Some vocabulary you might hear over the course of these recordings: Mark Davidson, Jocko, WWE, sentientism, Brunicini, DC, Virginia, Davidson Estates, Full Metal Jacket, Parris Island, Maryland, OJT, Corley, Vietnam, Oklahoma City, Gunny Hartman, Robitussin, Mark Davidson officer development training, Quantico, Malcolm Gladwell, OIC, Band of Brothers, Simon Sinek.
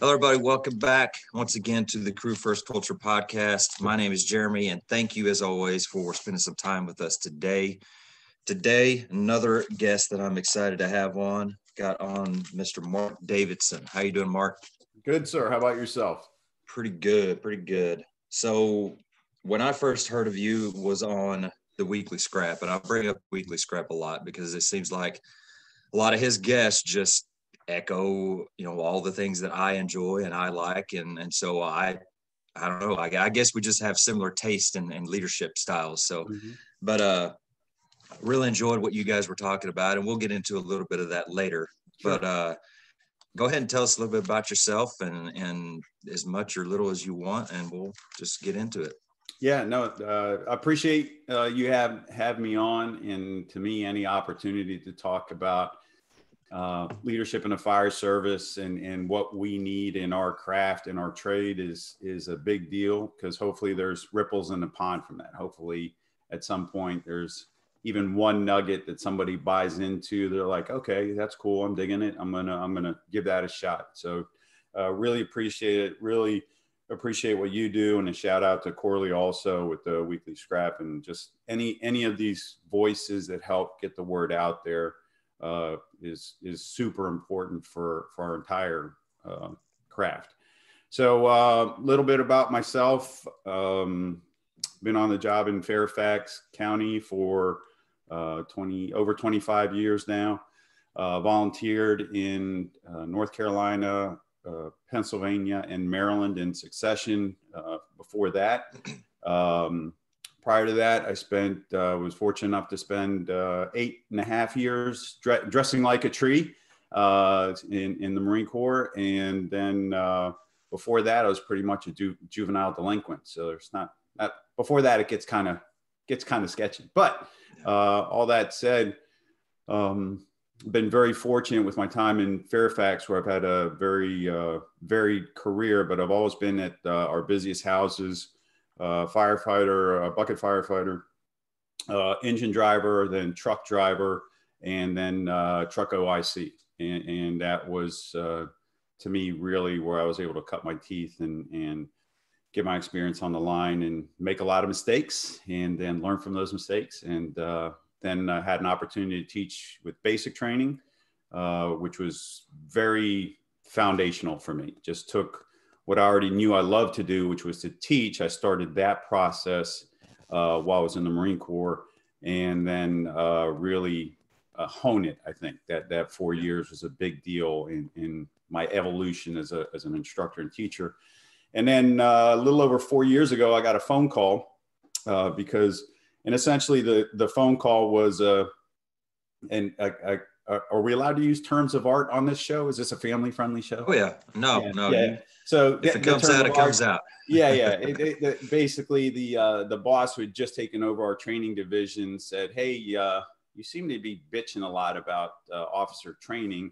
Hello, everybody. Welcome back once again to the Crew 1st Culture podcast. My name is Jeremy, and thank you, as always, for spending some time with us today. Today, another guest that I'm excited to have on. Got on Mr. Mark Davidson. How you doing, Mark? Good, sir. How about yourself? Pretty good. Pretty good. So when I first heard of you was on the Weekly Scrap, and I bring up Weekly Scrap a lot because it seems like a lot of his guests just echo, you know, all the things that I enjoy and I like. And so I don't know, I guess we just have similar taste and leadership styles. So, but really enjoyed what you guys were talking about, and we'll get into a little bit of that later. Sure. But go ahead and tell us a little bit about yourself, and as much or little as you want, and we'll just get into it. Yeah, no, I appreciate you have me on, and to me, any opportunity to talk about leadership in the fire service and what we need in our craft and our trade is a big deal, because hopefully there's ripples in the pond from that. Hopefully at some point there's even one nugget that somebody buys into. They're like, okay, that's cool. I'm digging it. I'm gonna give that a shot. So really appreciate it. Really appreciate what you do. And a shout out to Corley also with the Weekly Scrap, and just any of these voices that help get the word out there is super important for our entire craft. So a little bit about myself. Been on the job in Fairfax County for over 25 years now. Volunteered in North Carolina, Pennsylvania, and Maryland in succession before that. Prior to that, I was fortunate enough to spend 8.5 years dressing like a tree in the Marine Corps. And then before that, I was pretty much a juvenile delinquent. So there's not before that, it gets kind of sketchy. But all that said, been very fortunate with my time in Fairfax, where I've had a very varied career, but I've always been at our busiest houses. Firefighter, bucket firefighter, engine driver, then truck driver, and then truck OIC. And that was, to me, really where I was able to cut my teeth and get my experience on the line and make a lot of mistakes and then learn from those mistakes. And then I had an opportunity to teach with basic training, which was very foundational for me. Just took what I already knew I loved to do, which was to teach. I started that process while I was in the Marine Corps, and then really hone it. I think that 4 years was a big deal in my evolution as an instructor and teacher. And then a little over 4 years ago, I got a phone call because, and essentially the phone call was, are we allowed to use terms of art on this show? Is this a family-friendly show? Oh, yeah. No. Yeah. So if it comes out, it comes out. Yeah. Basically, the boss who had just taken over our training division said, hey, you seem to be bitching a lot about officer training.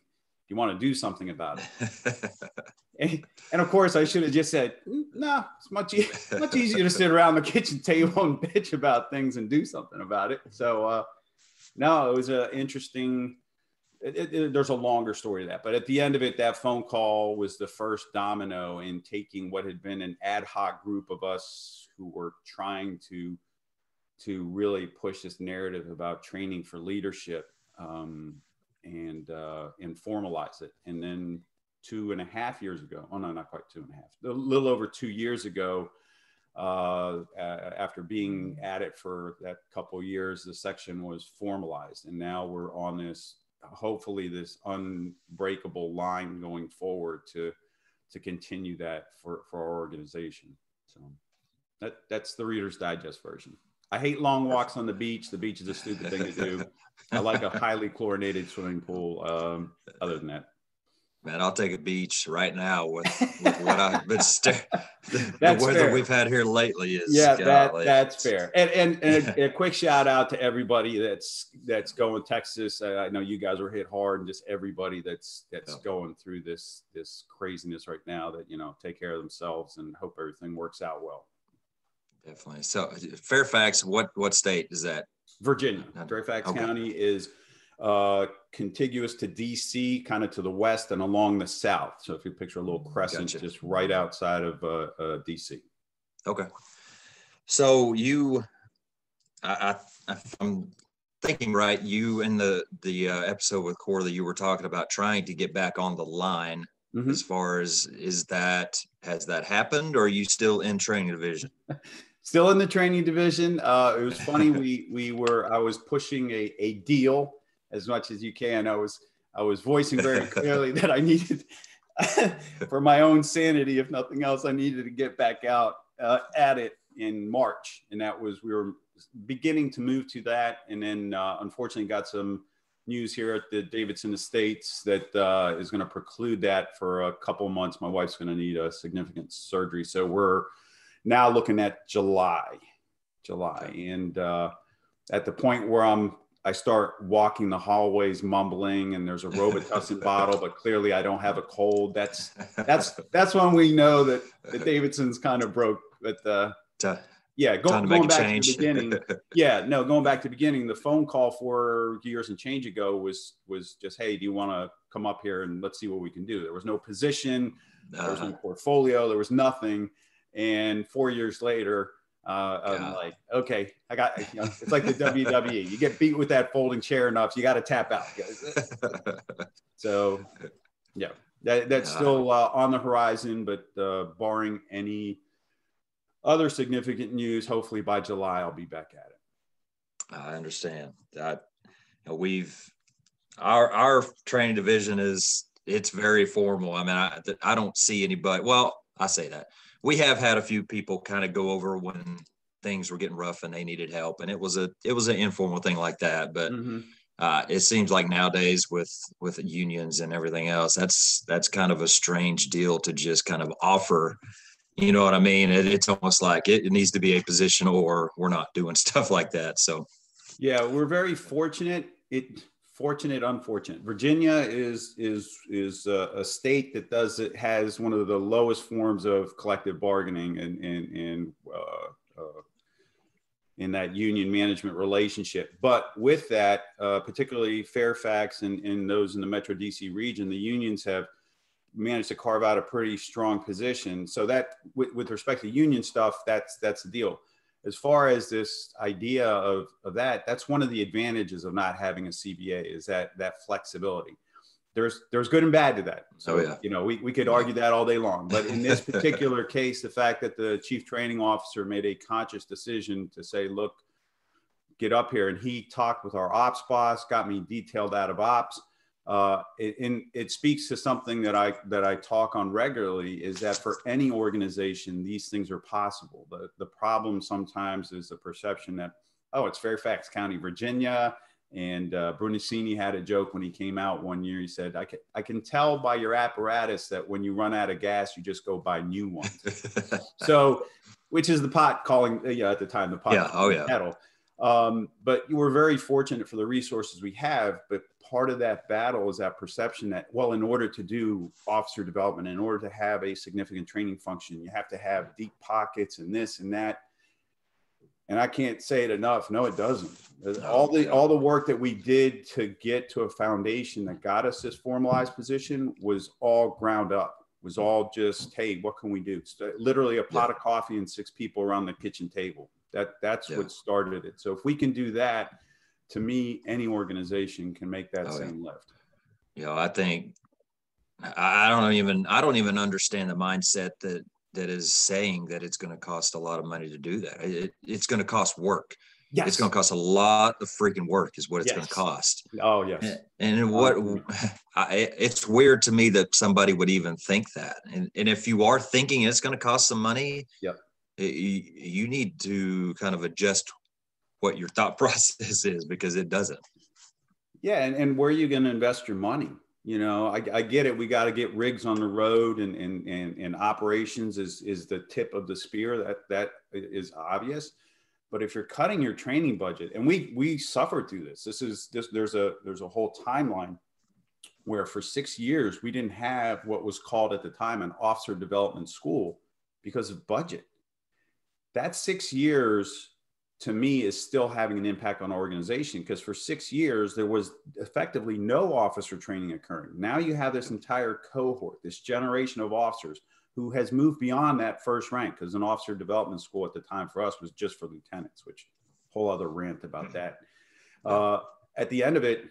You want to do something about it? And of course, I should have just said, no, it's much easier to sit around the kitchen table and bitch about things and do something about it. So, no, it was an interesting... there's a longer story to that, but at the end of it, that phone call was the first domino in taking what had been an ad hoc group of us who were trying to really push this narrative about training for leadership and formalize it. And then 2.5 years ago, oh no, not quite 2.5, a little over 2 years ago, after being at it for that couple years, the section was formalized, and now we're on this, hopefully this unbreakable line going forward to continue that for our organization. So that's the Reader's Digest version. I hate long walks on the beach. The beach is a stupid thing to do. I like a highly chlorinated swimming pool. Other than that, man, I'll take a beach right now with what I've been the weather fair. We've had here lately is that's fair. And a quick shout out to everybody that's going to Texas. I know you guys were hit hard, and just everybody that's going through this craziness right now, that, you know, take care of themselves and hope everything works out well. Definitely. So Fairfax, what state is that? Virginia. Fairfax County is contiguous to DC, kind of to the west and along the south. So if you picture a little crescent, gotcha, just right outside of DC. Okay. So you, I'm thinking right, you in the episode with Corley, you were talking about trying to get back on the line. Mm-hmm. As far as, has that happened, or are you still in training division? Still in the training division. It was funny. I was pushing a deal as much as you can. I was voicing very clearly that I needed, for my own sanity, if nothing else, I needed to get back out at it in March. And that was, we were beginning to move to that. And then unfortunately got some news here at the Davidson Estates that is going to preclude that for a couple months. My wife's going to need a significant surgery. So we're now looking at July. And at the point where I start walking the hallways mumbling, and there's a Robitussin bottle, but clearly I don't have a cold. That's when we know that the Davidson's kind of broke. But yeah, going back to the beginning. Yeah, no, going back to the beginning, the phone call 4 years and change ago was just, hey, do you want to come up here and let's see what we can do? There was no position, there was no portfolio, there was nothing. And 4 years later, I'm like, okay, I got, you know, it's like the WWE. You get beat with that folding chair enough, you got to tap out. So, yeah, that's still on the horizon, but barring any other significant news, hopefully by July, I'll be back at it. I understand. Our training division it's very formal. I mean, I don't see anybody. Well, I say that. We have had a few people kind of go over when things were getting rough and they needed help. And it was an informal thing like that. But it seems like nowadays with unions and everything else, that's kind of a strange deal to just kind of offer. You know what I mean? It's almost like it needs to be a position or we're not doing stuff like that. So, yeah, we're very fortunate. Unfortunate. Virginia is a state that has one of the lowest forms of collective bargaining in that union management relationship. But with that, particularly Fairfax and those in the Metro DC region, the unions have managed to carve out a pretty strong position. So that with respect to union stuff, that's the deal. As far as this idea of that's one of the advantages of not having a CBA is that flexibility. There's good and bad to that. So, you know, we could argue that all day long, but in this particular case, the fact that the chief training officer made a conscious decision to say, look, get up here. And he talked with our ops boss, got me detailed out of ops. And it speaks to something that I talk on regularly is that for any organization, these things are possible. The problem sometimes is the perception that, oh, it's Fairfax County, Virginia. And Brunicini had a joke when he came out one year. He said, I can tell by your apparatus that when you run out of gas, you just go buy new ones. So, which is the pot calling, at the time, the pot calling the kettle. But we're very fortunate for the resources we have, but part of that battle is that perception that, well, in order to do officer development, in order to have a significant training function, you have to have deep pockets and this and that. And I can't say it enough. No, it doesn't. All the work that we did to get to a foundation that got us this formalized position was all ground up, was all just, hey, what can we do? So literally a pot of coffee and six people around the kitchen table. That's what started it. So if we can do that, to me, any organization can make that same lift. You know, I think I don't even understand the mindset that is saying that it's going to cost a lot of money to do that. It's going to cost work. Yes. It's going to cost a lot of freaking work is what it's going to cost. Oh, yes. And it's weird to me that somebody would even think that. And if you are thinking it's going to cost some money, you need to kind of adjust what your thought process is, because it doesn't. Yeah. And where are you going to invest your money? You know, I get it. We got to get rigs on the road and operations is the tip of the spear. That is obvious. But if you're cutting your training budget, and we suffered through this, there's a whole timeline where for 6 years, we didn't have what was called at the time an officer development school because of budget. That 6 years to me is still having an impact on our organization, because for 6 years, there was effectively no officer training occurring. Now you have this entire cohort, this generation of officers who has moved beyond that first rank, because an officer development school at the time for us was just for lieutenants, which whole other rant about that. At the end of it,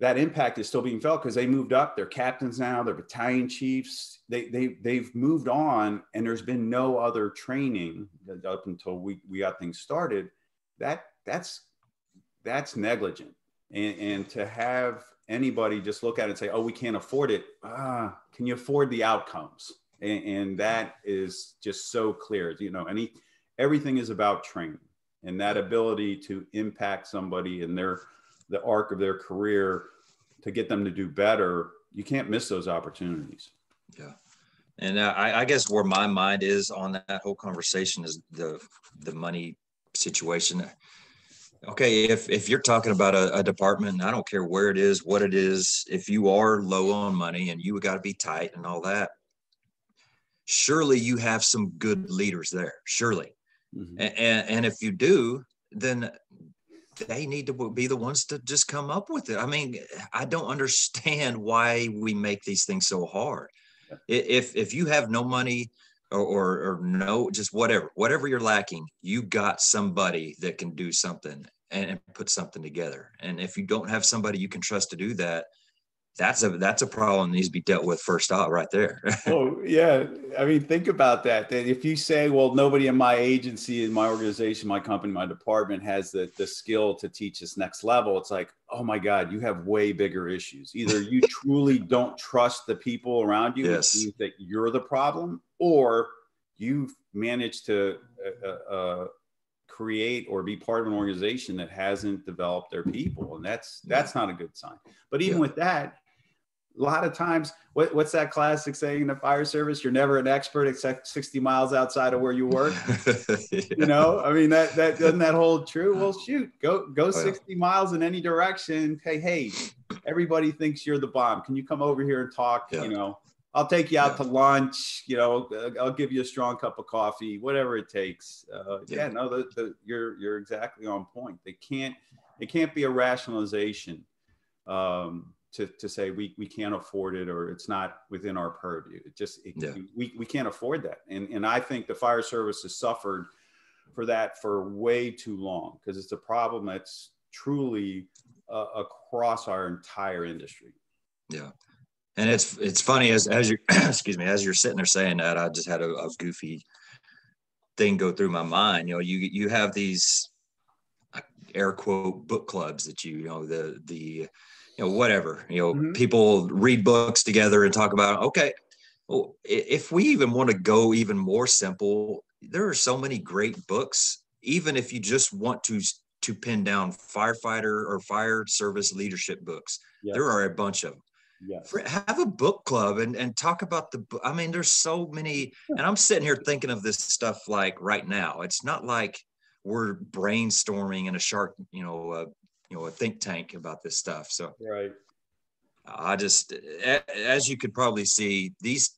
that impact is still being felt because they moved up, they're captains now, they're battalion chiefs, they've moved on, and there's been no other training up until we got things started. That's negligent. And to have anybody just look at it and say, oh, we can't afford it. Can you afford the outcomes? And that is just so clear. You know, everything is about training and that ability to impact somebody in the arc of their career, to get them to do better. You can't miss those opportunities. Yeah. And I guess where my mind is on that whole conversation is the money situation. Okay, if you're talking about a department, I don't care where it is, what it is, if you are low on money and you got to be tight and all that, surely you have some good leaders there, surely. Mm-hmm. And if you do, then they need to be the ones to just come up with it. I mean, I don't understand why we make these things so hard. If you have no money or no, just whatever you're lacking, you got somebody that can do something and put something together. And if you don't have somebody you can trust to do that, that's a problem that needs to be dealt with first off right there. Oh, yeah. I mean, think about that. That if you say, well, nobody in my agency, in my organization, my company, my department has the skill to teach this next level, it's like, oh my God, you have way bigger issues. Either you truly don't trust the people around you, yes, and think that you're the problem, or you've managed to create or be part of an organization that hasn't developed their people. And that's not a good sign. But even with that, a lot of times, what's that classic saying in the fire service? You're never an expert except 60 miles outside of where you work. You know, I mean, that doesn't that hold true? Well, shoot, go 60 miles in any direction. Hey, everybody thinks you're the bomb. Can you come over here and talk? Yeah. You know, I'll take you out to lunch. You know, I'll give you a strong cup of coffee, whatever it takes. You're exactly on point. It can't be a rationalization. To say we can't afford it or it's not within our purview. We can't afford that. And I think the fire service has suffered for that for way too long, because it's a problem that's truly across our entire industry. Yeah. And it's funny as you, excuse me, as you're sitting there saying that, I just had a goofy thing go through my mind. You know, you have these air quote book clubs that mm-hmm. people read books together and talk about, okay, well, if we even want to go even more simple, there are so many great books, even if you just want to pin down firefighter or fire service leadership books, there are a bunch of them. Yes. Have a book club and talk about the book. I mean, there's so many, and I'm sitting here thinking of this stuff like right now. It's not like we're brainstorming in a shark, a think tank about this stuff. So right. I just, as you could probably see, these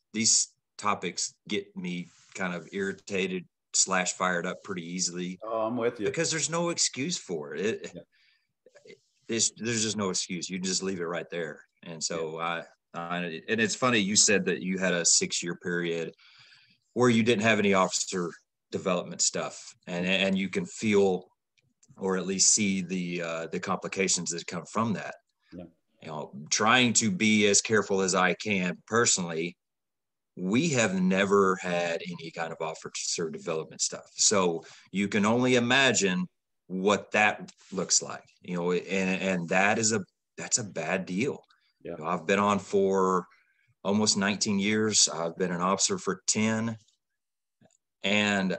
topics get me kind of irritated / fired up pretty easily. Oh, I'm with you. Because there's no excuse for it. There's just no excuse. You just leave it right there. And so and it's funny, you said that you had a 6-year period where you didn't have any officer development stuff, and you can feel or at least see the complications that come from that. Yeah. You know, trying to be as careful as I can personally, we have never had any kind of officer development stuff. So you can only imagine what that looks like, you know, and that's a bad deal. Yeah. You know, I've been on for almost 19 years. I've been an officer for 10, and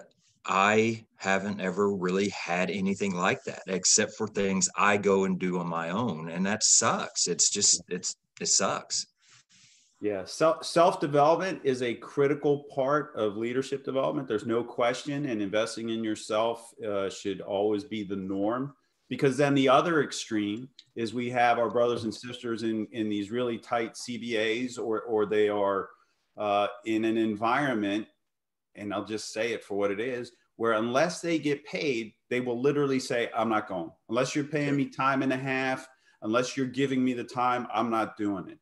I haven't ever really had anything like that, except for things I go and do on my own. And that sucks. It's just, it sucks. Yeah. Self-development is a critical part of leadership development. There's no question. And investing in yourself should always be the norm, because then the other extreme is we have our brothers and sisters in these really tight CBAs, or they are in an environment, and I'll just say it for what it is, where unless they get paid, they will literally say, I'm not going. Unless you're paying me time and a half, unless you're giving me the time, I'm not doing it.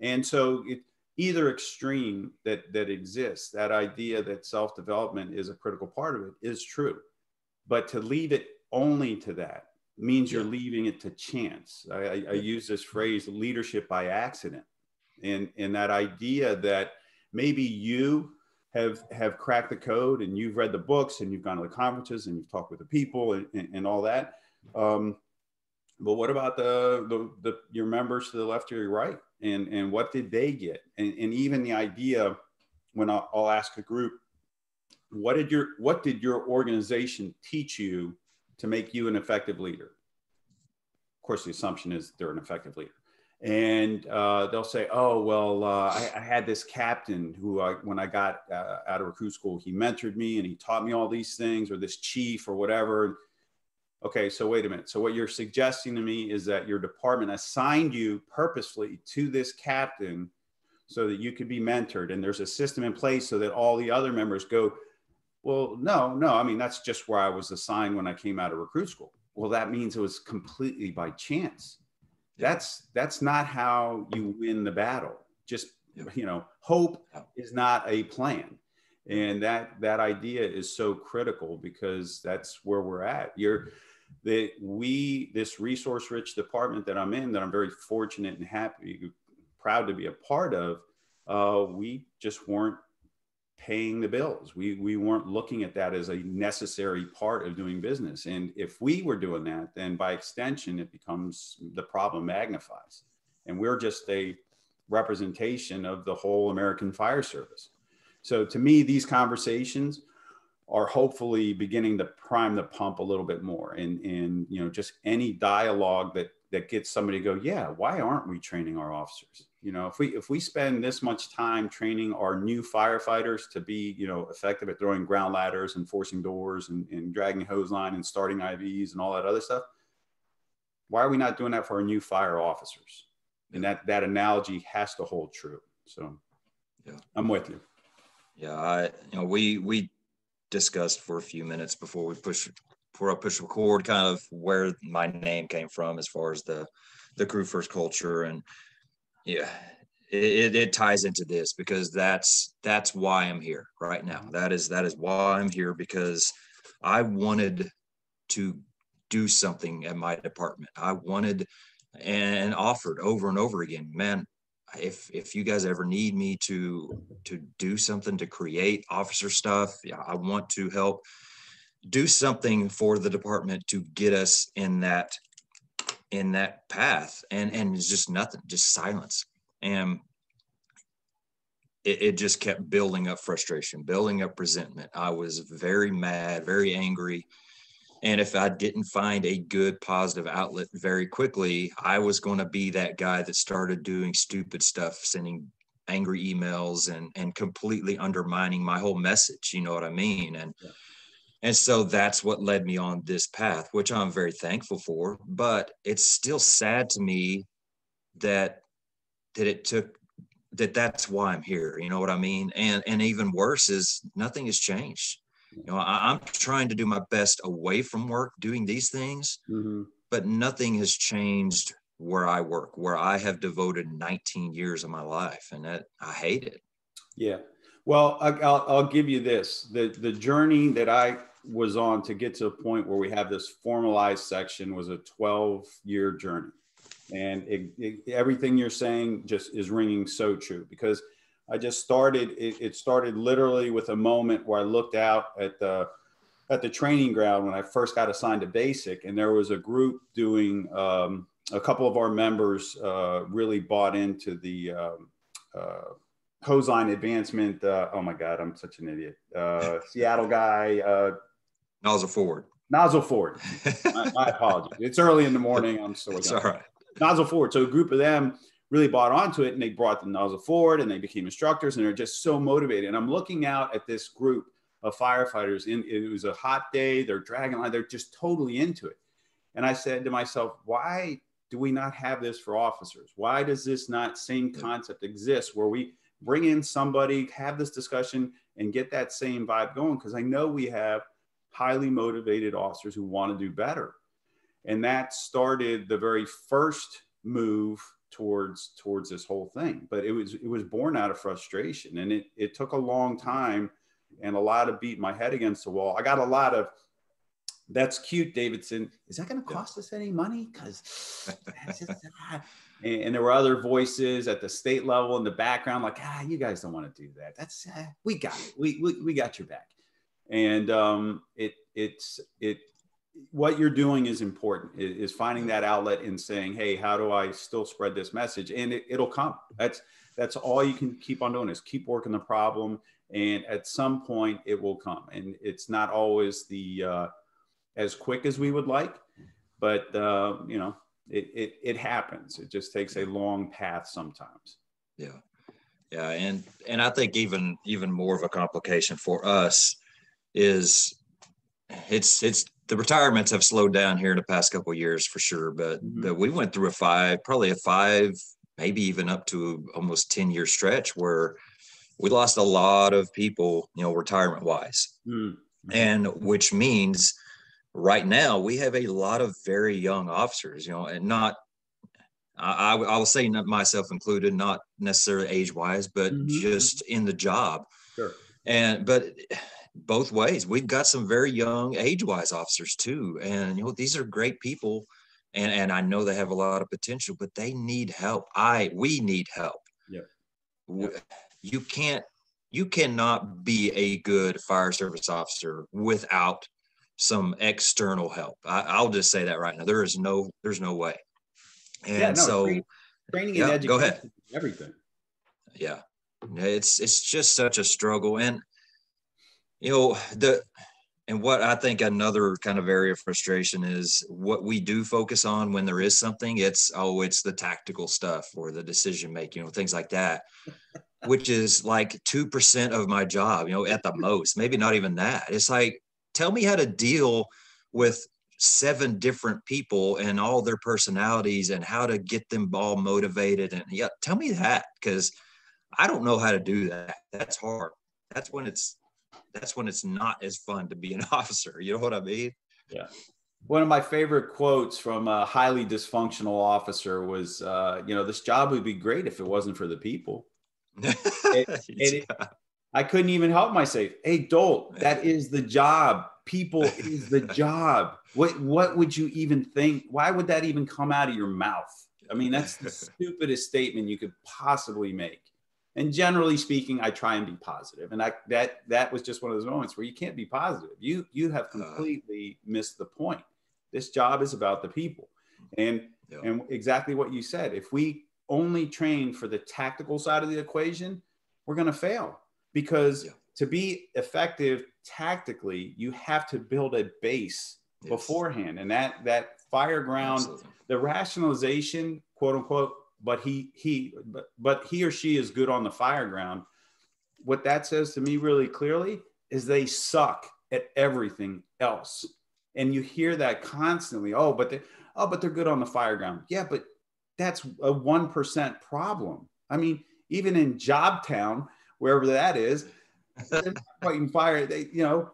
And so it, either extreme that exists, that idea that self-development is a critical part of it is true. But to leave it only to that means you're leaving it to chance. I use this phrase, leadership by accident. And that idea that maybe you have cracked the code and you've read the books and you've gone to the conferences and you've talked with the people and all that. But what about your members to the left or your right? And what did they get? And even the idea, when I'll ask a group, what did your organization teach you to make you an effective leader? Of course, the assumption is they're an effective leader. And they'll say, oh, well, I had this captain who, when I got out of recruit school, he mentored me and he taught me all these things, or this chief or whatever. Okay, so wait a minute. So what you're suggesting to me is that your department assigned you purposefully to this captain so that you could be mentored, and there's a system in place so that all the other members go, well, no, I mean, that's just where I was assigned when I came out of recruit school. Well, that means it was completely by chance. That's not how you win the battle. Just, you know, hope is not a plan. And that idea is so critical, because that's where we're at. This resource-rich department that I'm in, that I'm very fortunate and happy, proud to be a part of, we just weren't paying the bills. We weren't looking at that as a necessary part of doing business. And if we were doing that, then by extension, it becomes, the problem magnifies. And we're just a representation of the whole American Fire Service. So to me, these conversations are hopefully beginning to prime the pump a little bit more. And you know, just any dialogue that gets somebody to go, yeah, why aren't we training our officers? You know, if we spend this much time training our new firefighters to be, you know, effective at throwing ground ladders and forcing doors and dragging hose line and starting IVs and all that other stuff, why are we not doing that for our new fire officers? And that analogy has to hold true. So yeah, I'm with you. Yeah, you know, we discussed for a few minutes before we push record, kind of where my name came from as far as the Crew First culture, and yeah, it ties into this, because that's why I'm here right now. That is why I'm here, because I wanted to do something at my department. I wanted and offered over and over again, man, if you guys ever need me to do something, to create officer stuff, yeah, I want to help do something for the department to get us in that path. And it's just nothing, just silence. And it just kept building up frustration, building up resentment. I was very mad, very angry. And if I didn't find a good positive outlet very quickly, I was going to be that guy that started doing stupid stuff, sending angry emails and completely undermining my whole message. You know what I mean? And so that's what led me on this path, which I'm very thankful for, but it's still sad to me that it took, that's why I'm here. You know what I mean? And even worse is nothing has changed. You know, I'm trying to do my best away from work doing these things, mm-hmm. but nothing has changed where I work, where I have devoted 19 years of my life, and that I hate it. Yeah. Well, I'll give you this, the journey that I was on to get to the point where we have this formalized section was a 12-year journey. And everything you're saying just is ringing so true, because I just started, it started literally with a moment where I looked out at the training ground when I first got assigned to basic, and there was a group doing, a couple of our members really bought into the hose line advancement. Oh my God, I'm such an idiot. Seattle guy. Nozzle forward. My apologies. It's early in the morning. I'm still it's all right. Nozzle forward. So a group of them really bought onto it, and they brought the nozzle forward, and they became instructors, and they're just so motivated. And I'm looking out at this group of firefighters, and it was a hot day. They're dragging line. They're just totally into it. And I said to myself, why do we not have this for officers? Why does this not same concept exist, where we bring in somebody, have this discussion, and get that same vibe going? Because I know we have highly motivated officers who want to do better. And that started the very first move towards this whole thing. But it was born out of frustration, and it took a long time and a lot of beating my head against the wall. I got a lot of, "That's cute, Davidson. Is that going to cost us any money?" Because and there were other voices at the state level in the background, like, "You guys don't want to do that. That's we got it. We got your back." And what you're doing is important. Is finding that outlet and saying, "Hey, how do I still spread this message?" And it'll come. That's all you can keep on doing, is keep working the problem, and at some point it will come. And it's not always the as quick as we would like, but you know, it happens. It just takes a long path sometimes. Yeah, yeah, and I think even more of a complication for us is it's the retirements have slowed down here in the past couple of years for sure, but mm-hmm. but we went through probably a five, maybe even up to almost 10-year stretch where we lost a lot of people, you know, retirement wise, mm-hmm. and which means right now we have a lot of very young officers, you know, and not, I will say, not myself included, not necessarily age wise, but mm-hmm. just in the job. Sure. But both ways, we've got some very young age-wise officers too, and you know, these are great people, and I know they have a lot of potential, but they need help. We need help. Yeah, yep. You cannot be a good fire service officer without some external help. I'll just say that right now. There's no way. And yeah, no, so training and education, go ahead. Everything. Yeah, it's just such a struggle. And you know, what I think another kind of area of frustration is what we do focus on when there is something, it's the tactical stuff or the decision making, you know, things like that, which is like 2% of my job, you know, at the most, maybe not even that. It's like, tell me how to deal with 7 different people and all their personalities and how to get them all motivated. And yeah, tell me that, because I don't know how to do that. That's hard. That's when it's not as fun to be an officer. You know what I mean? Yeah. One of my favorite quotes from a highly dysfunctional officer was, you know, "This job would be great if it wasn't for the people." I couldn't even help myself. Hey, Dole, that is the job. People is the job. What would you even think? Why would that even come out of your mouth? I mean, that's the stupidest statement you could possibly make. And generally speaking, I try and be positive. And that was just one of those moments where you can't be positive. You have completely missed the point. This job is about the people. And exactly what you said, if we only train for the tactical side of the equation, we're going to fail. Because to be effective tactically, you have to build a base beforehand. And that fire ground, the rationalization, quote unquote, but he or she is good on the fire ground. What that says to me really clearly is they suck at everything else. And you hear that constantly. But they're good on the fire ground. Yeah, but that's a 1% problem. I mean, even in Job Town, wherever that is, they're not fighting fire.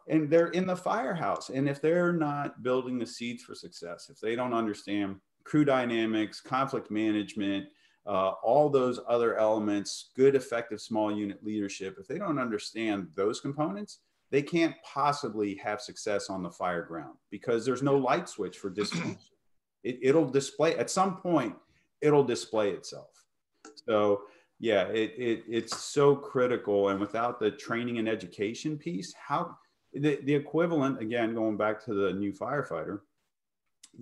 And they're in the firehouse. And if they're not building the seeds for success, if they don't understand crew dynamics, conflict management, all those other elements, good, effective small unit leadership, if they don't understand those components, they can't possibly have success on the fire ground, because there's no light switch for dysfunction. It'll display at some point. It'll display itself. So yeah, it's so critical. And without the training and education piece, how the equivalent, again, going back to the new firefighter,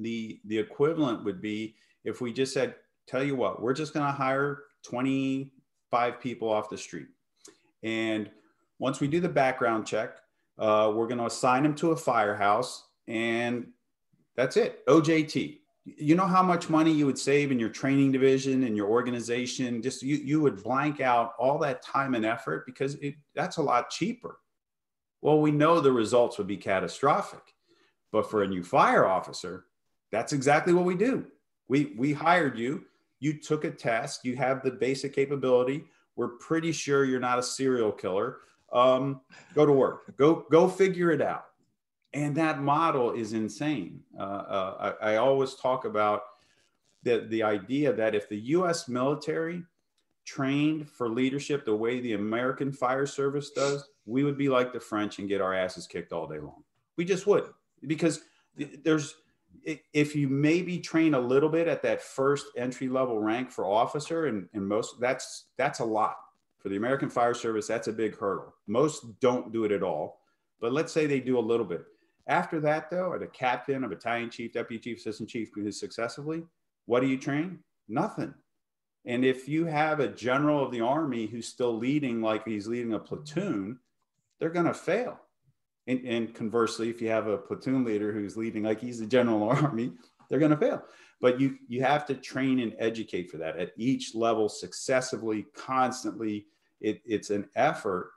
the equivalent would be if we just said, tell you what, we're just going to hire 25 people off the street. And once we do the background check, we're going to assign them to a firehouse, and that's it. OJT. You know how much money you would save in your training division and your organization? Just you would blank out all that time and effort, because that's a lot cheaper. Well, we know the results would be catastrophic, but for a new fire officer, that's exactly what we do. We hired you, you took a test, you have the basic capability. We're pretty sure you're not a serial killer. Go to work, go figure it out. And that model is insane. I always talk about the idea that if the US military trained for leadership the way the American fire service does, we would be like the French and get our asses kicked all day long. We just would, because there's, if you maybe train a little bit at that first entry level rank for officer, and most, that's a lot. For the American fire service, that's a big hurdle. Most don't do it at all, but let's say they do a little bit. After that though, or the captain, a battalion chief, deputy chief, assistant chief, successively, what do you train? Nothing. And if you have a general of the army who's still leading like he's leading a platoon, they're gonna fail. And conversely, if you have a platoon leader who's leading like he's the general army, they're gonna fail. But you have to train and educate for that at each level successively, constantly. It's an effort,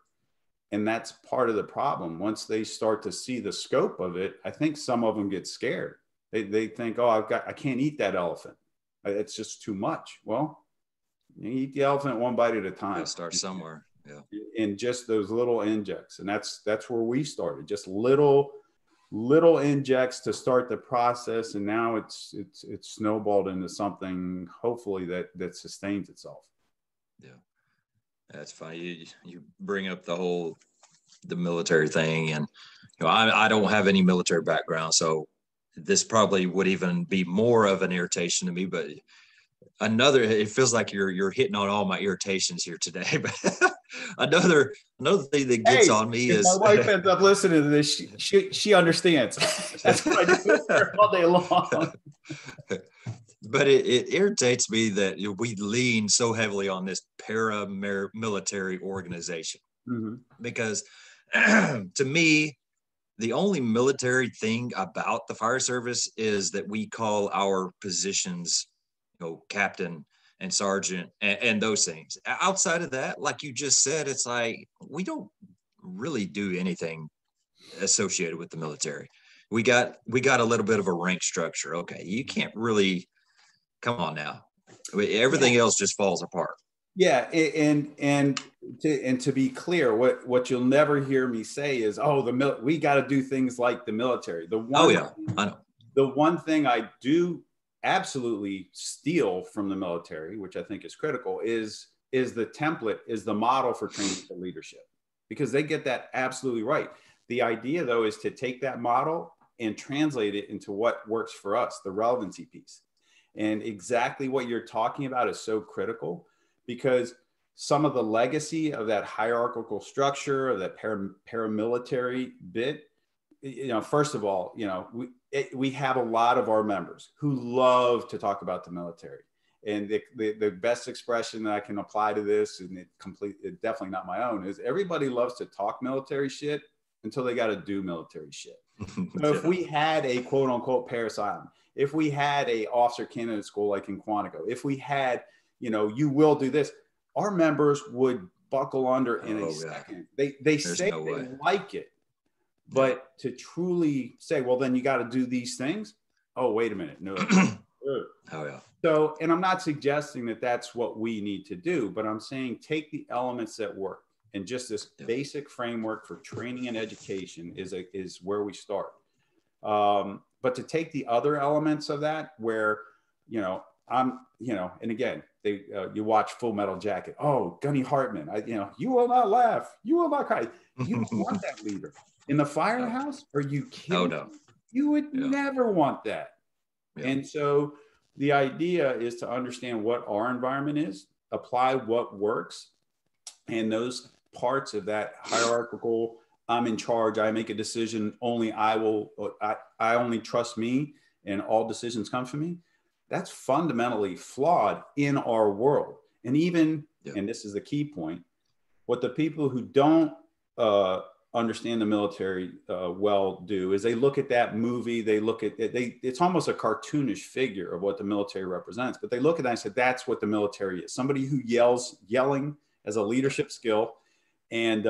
and that's part of the problem. Once they start to see the scope of it, I think some of them get scared. They think, oh, I can't eat that elephant. It's just too much. Well, you eat the elephant one bite at a time. Gotta start somewhere. Yeah. And just those little injects. And that's where we started, just little injects to start the process. And now it's snowballed into something, hopefully, that sustains itself. Yeah. That's funny. You bring up the military thing, and you know, I don't have any military background, so this probably would even be more of an irritation to me, but it feels like you're hitting on all my irritations here today, but another thing that gets on me is my wife ends up listening to this. She understands. That's what I do all day long. But it irritates me that we lean so heavily on this paramilitary organization, mm-hmm. because to me, the only military thing about the fire service is that we call our positions, you know, captain and sergeant and those things. Outside of that, like you just said, it's like we don't really do anything associated with the military. We got a little bit of a rank structure. Okay, you can't really, come on now. Everything else just falls apart. Yeah, and to be clear, what you'll never hear me say is, oh, we got to do things like the military. The one thing I do absolutely steal from the military, which I think is critical, is the template, is the model for training for leadership, because they get that absolutely right. The idea though is to take that model and translate it into what works for us, the relevancy piece. And exactly what you're talking about is so critical, because some of the legacy of that hierarchical structure, of that paramilitary bit, you know, first of all, you know, we have a lot of our members who love to talk about the military. And the best expression that I can apply to this, and it's definitely not my own, is everybody loves to talk military shit until they got to do military shit. So if we had a quote unquote Parris Island, if we had a officer candidate school like in Quantico, if we had, you know, you will do this, our members would buckle under in a second. They say they like it. But to truly say, well, then you got to do these things. Oh, wait a minute. No. Oh, yeah. So, and I'm not suggesting that that's what we need to do, but I'm saying take the elements that work, and just this basic framework for training and education is where we start. But to take the other elements of that, where, you know, and again, you watch Full Metal Jacket. Oh, Gunny Hartman, you will not laugh. You will not cry. You want that leader. In the firehouse? Are you kidding? Oh, no. You would never want that. Yeah. And so the idea is to understand what our environment is, apply what works, and those parts of that hierarchical, I'm in charge, I make a decision, only I will, I only trust me, and all decisions come from me. That's fundamentally flawed in our world. And even, and this is the key point, what the people who don't understand the military well do is they look at that movie, they look at it, it's almost a cartoonish figure of what the military represents, but they look at that and say, that's what the military is. Somebody who yelling as a leadership skill, and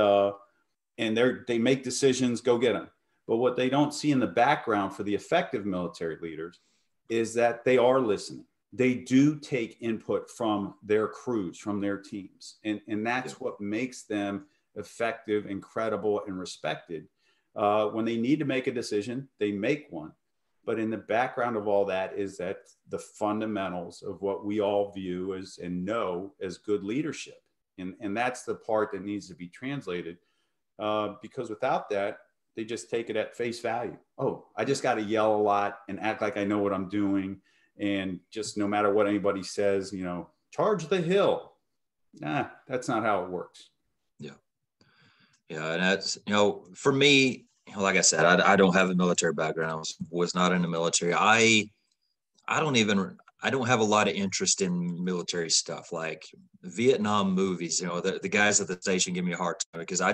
they make decisions, go get them. But what they don't see in the background for the effective military leaders is that they are listening. They do take input from their crews, from their teams. And that's what makes them effective, incredible, and respected. When they need to make a decision, they make one. But in the background of all that is that the fundamentals of what we all view as and know as good leadership. And that's the part that needs to be translated, because without that, they just take it at face value. Oh, I just got to yell a lot and act like I know what I'm doing. And just no matter what anybody says, you know, charge the hill. Nah, that's not how it works. Yeah. Yeah. And that's, you know, for me, you know, like I said, I don't have a military background. I was not in the military. I don't have a lot of interest in military stuff like Vietnam movies. You know, the guys at the station give me a hard time because I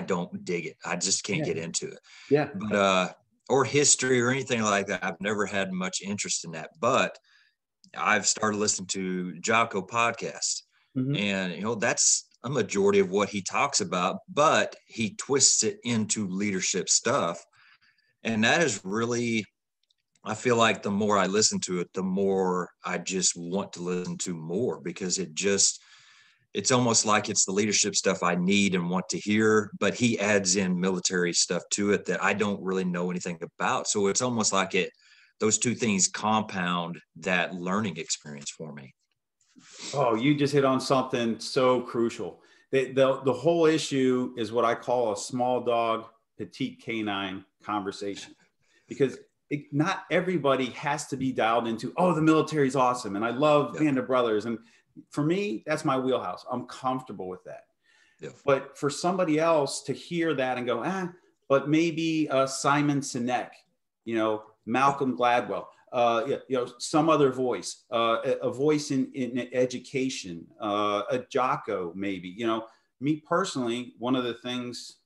don't dig it. I just can't get into it. Yeah. But, or history or anything like that. I've never had much interest in that, but I've started listening to Jocko podcast, and, you know, that's a majority of what he talks about, but he twists it into leadership stuff. And that is really, I feel like the more I listen to it, the more I just want to listen to more, because it's almost like it's the leadership stuff I need and want to hear, but he adds in military stuff to it that I don't really know anything about. So it's almost like those two things compound that learning experience for me. Oh, you just hit on something so crucial. The whole issue is what I call a small dog, petite canine conversation, because not everybody has to be dialed into, oh, the military's awesome, and I love Band of Brothers. And for me, that's my wheelhouse. I'm comfortable with that. Yeah. But for somebody else to hear that and go, but maybe Simon Sinek, you know, Malcolm Gladwell, you know, some other voice, a voice in education, a Jocko, maybe, you know, me personally, one of the things,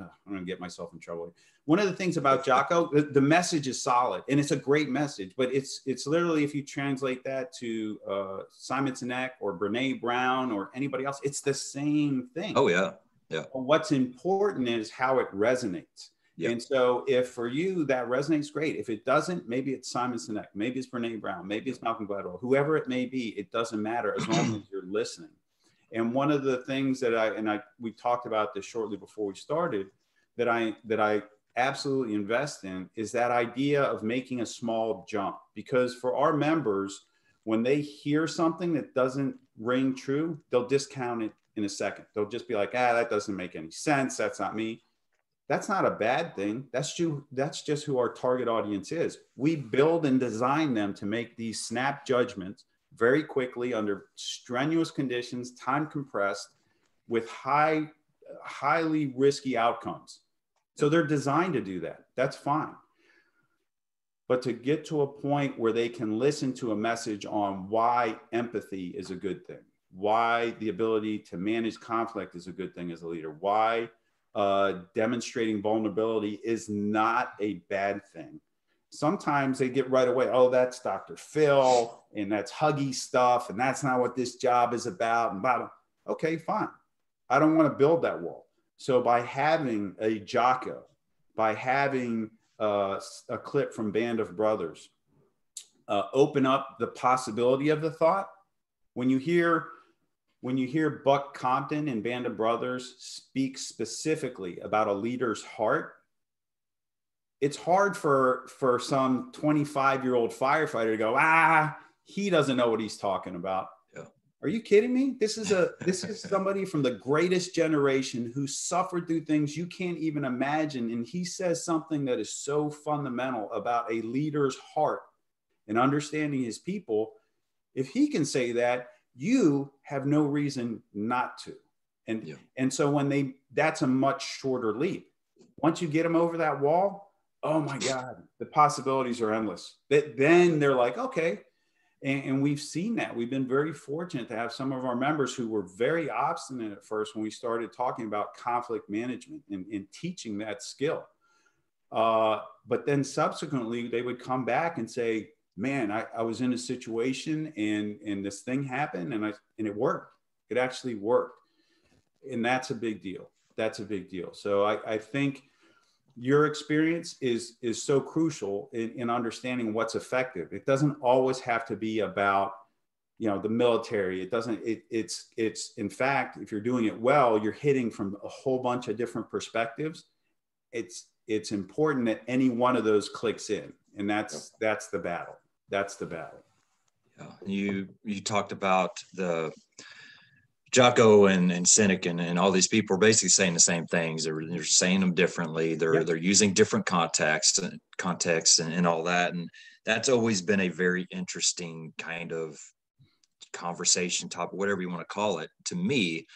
I'm going to get myself in trouble. One of the things about Jocko, the message is solid and it's a great message, but it's literally, if you translate that to Simon Sinek or Brene Brown or anybody else, it's the same thing. Oh yeah. Yeah. What's important is how it resonates. Yep. And so if for you that resonates, great. If it doesn't, maybe it's Simon Sinek, maybe it's Brene Brown, maybe it's Malcolm Gladwell, whoever it may be, it doesn't matter as long as you're listening. And one of the things that we talked about this shortly before we started, that I absolutely invest in is that idea of making a small jump. Because for our members, when they hear something that doesn't ring true, they'll discount it in a second. They'll just be like, that doesn't make any sense. That's not me. That's not a bad thing. That's you. That's just who our target audience is. We build and design them to make these snap judgments very quickly under strenuous conditions, time compressed, with highly risky outcomes. So they're designed to do that. That's fine. But to get to a point where they can listen to a message on why empathy is a good thing, why the ability to manage conflict is a good thing as a leader, why demonstrating vulnerability is not a bad thing. Sometimes they get right away, oh, that's Dr. Phil, and that's huggy stuff, and that's not what this job is about, and blah, blah. Okay, fine. I don't want to build that wall. So by having a Jocko, by having a clip from Band of Brothers, open up the possibility of the thought. When you hear Buck Compton and Band of Brothers speak specifically about a leader's heart, it's hard for some 25-year-old firefighter to go, he doesn't know what he's talking about. Yeah. Are you kidding me? This is somebody from the greatest generation who suffered through things you can't even imagine. And he says something that is so fundamental about a leader's heart and understanding his people. If he can say that, you have no reason not to. And so when that's a much shorter leap. Once you get them over that wall, oh my God, the possibilities are endless. Then they're like, okay. And we've seen that. We've been very fortunate to have some of our members who were very obstinate at first when we started talking about conflict management and teaching that skill. But then subsequently they would come back and say, man, I was in a situation and this thing happened and it worked. It actually worked. And that's a big deal. That's a big deal. So I think your experience is so crucial in understanding what's effective. It doesn't always have to be about, you know, the military. It's in fact, if you're doing it well, you're hitting from a whole bunch of different perspectives. it's important that any one of those clicks in, and that's the battle. That's the battle. Yeah. You talked about the Jocko and Sinek and all these people are basically saying the same things. They're saying them differently. They're using different contexts and all that. And that's always been a very interesting kind of conversation topic, whatever you want to call it, to me.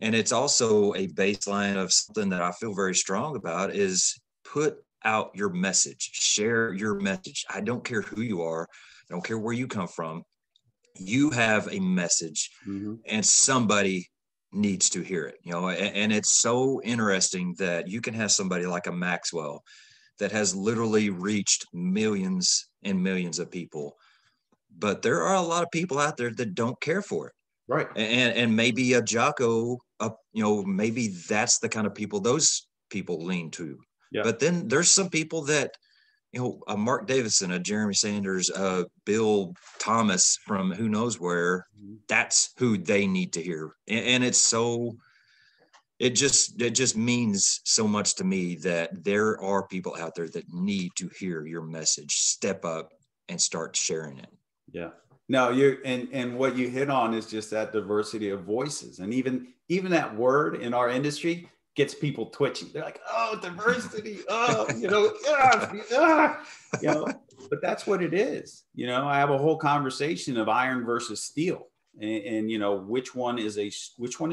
And it's also a baseline of something that I feel very strong about is put out your message, share your message. I don't care who you are. I don't care where you come from. You have a message, mm-hmm. and somebody needs to hear it, you know, and it's so interesting that you can have somebody like a Maxwell that has literally reached millions and millions of people, but there are a lot of people out there that don't care for it. Right. And maybe a Jocko, you know, maybe that's the kind of people those people lean to. Yeah. But then there's some people that, you know, a Mark Davidson, a Jeremy Sanders, Bill Thomas from who knows where, that's who they need to hear. And it's so, it just means so much to me that there are people out there that need to hear your message, step up and start sharing it. Yeah. No, and what you hit on is just that diversity of voices. And even that word in our industry gets people twitchy. They're like, oh, diversity, oh, you know, you know, but that's what it is. You know, I have a whole conversation of iron versus steel, and you know, which one is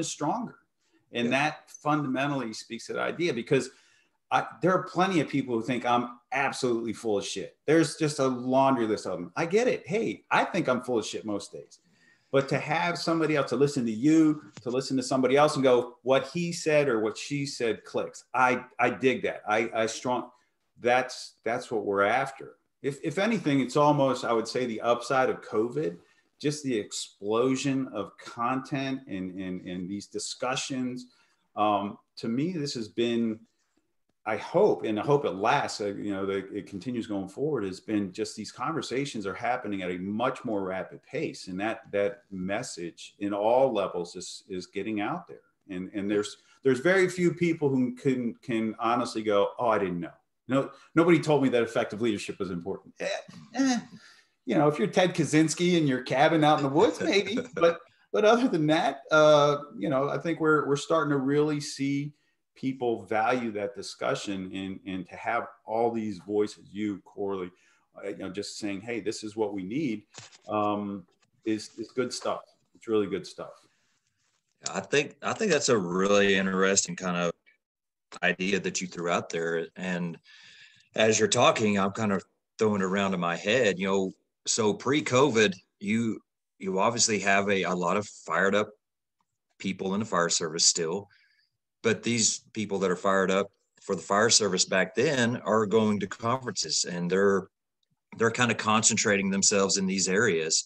stronger. And that fundamentally speaks to the idea, because there are plenty of people who think I'm absolutely full of shit. There's just a laundry list of them. I get it. Hey, I think I'm full of shit most days. But to have somebody else, to listen to you, to listen to somebody else and go, what he said or what she said clicks. I dig that. That's what we're after. If anything, it's almost, I would say, the upside of COVID, just the explosion of content and these discussions. To me, this has been, I hope it lasts, you know, it continues going forward, has been just these conversations are happening at a much more rapid pace. And that message in all levels is getting out there. And there's very few people who can honestly go, oh, I didn't know. No, nobody told me that effective leadership was important. You know, if you're Ted Kaczynski in your cabin out in the woods, maybe, but other than that, you know, I think we're starting to really see people value that discussion, and to have all these voices, you, Corley, you know, just saying, hey, this is what we need, is good stuff. It's really good stuff. I think that's a really interesting kind of idea that you threw out there. And as you're talking, I'm kind of throwing it around in my head, you know, so pre-COVID, you obviously have a lot of fired up people in the fire service still. But these people that are fired up for the fire service back then are going to conferences, and they're kind of concentrating themselves in these areas.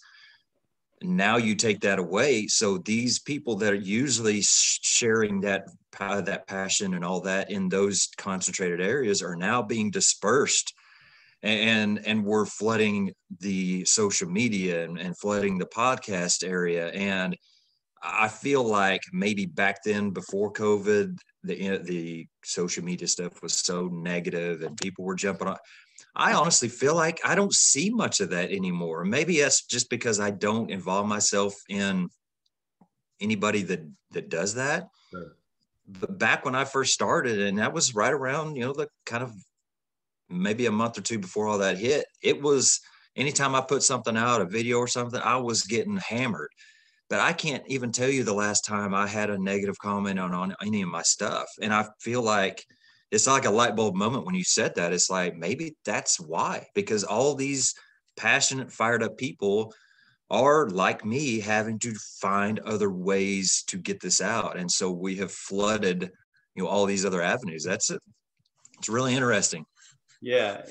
Now you take that away. So these people that are usually sharing that passion and all that in those concentrated areas are now being dispersed, and we're flooding the social media and flooding the podcast area. And I feel like maybe back then, before COVID, the social media stuff was so negative and people were jumping on. I honestly feel like I don't see much of that anymore. Maybe that's just because I don't involve myself in anybody that does that. Sure. But back when I first started, and that was right around, you know, the kind of maybe a month or two before all that hit, it was anytime I put something out, a video or something, I was getting hammered. But I can't even tell you the last time I had a negative comment on any of my stuff. And I feel like it's like a light bulb moment when you said that. It's like, maybe that's why, because all these passionate, fired up people are like me, having to find other ways to get this out. And so we have flooded, you know, all these other avenues. That's it. It's really interesting. Yeah.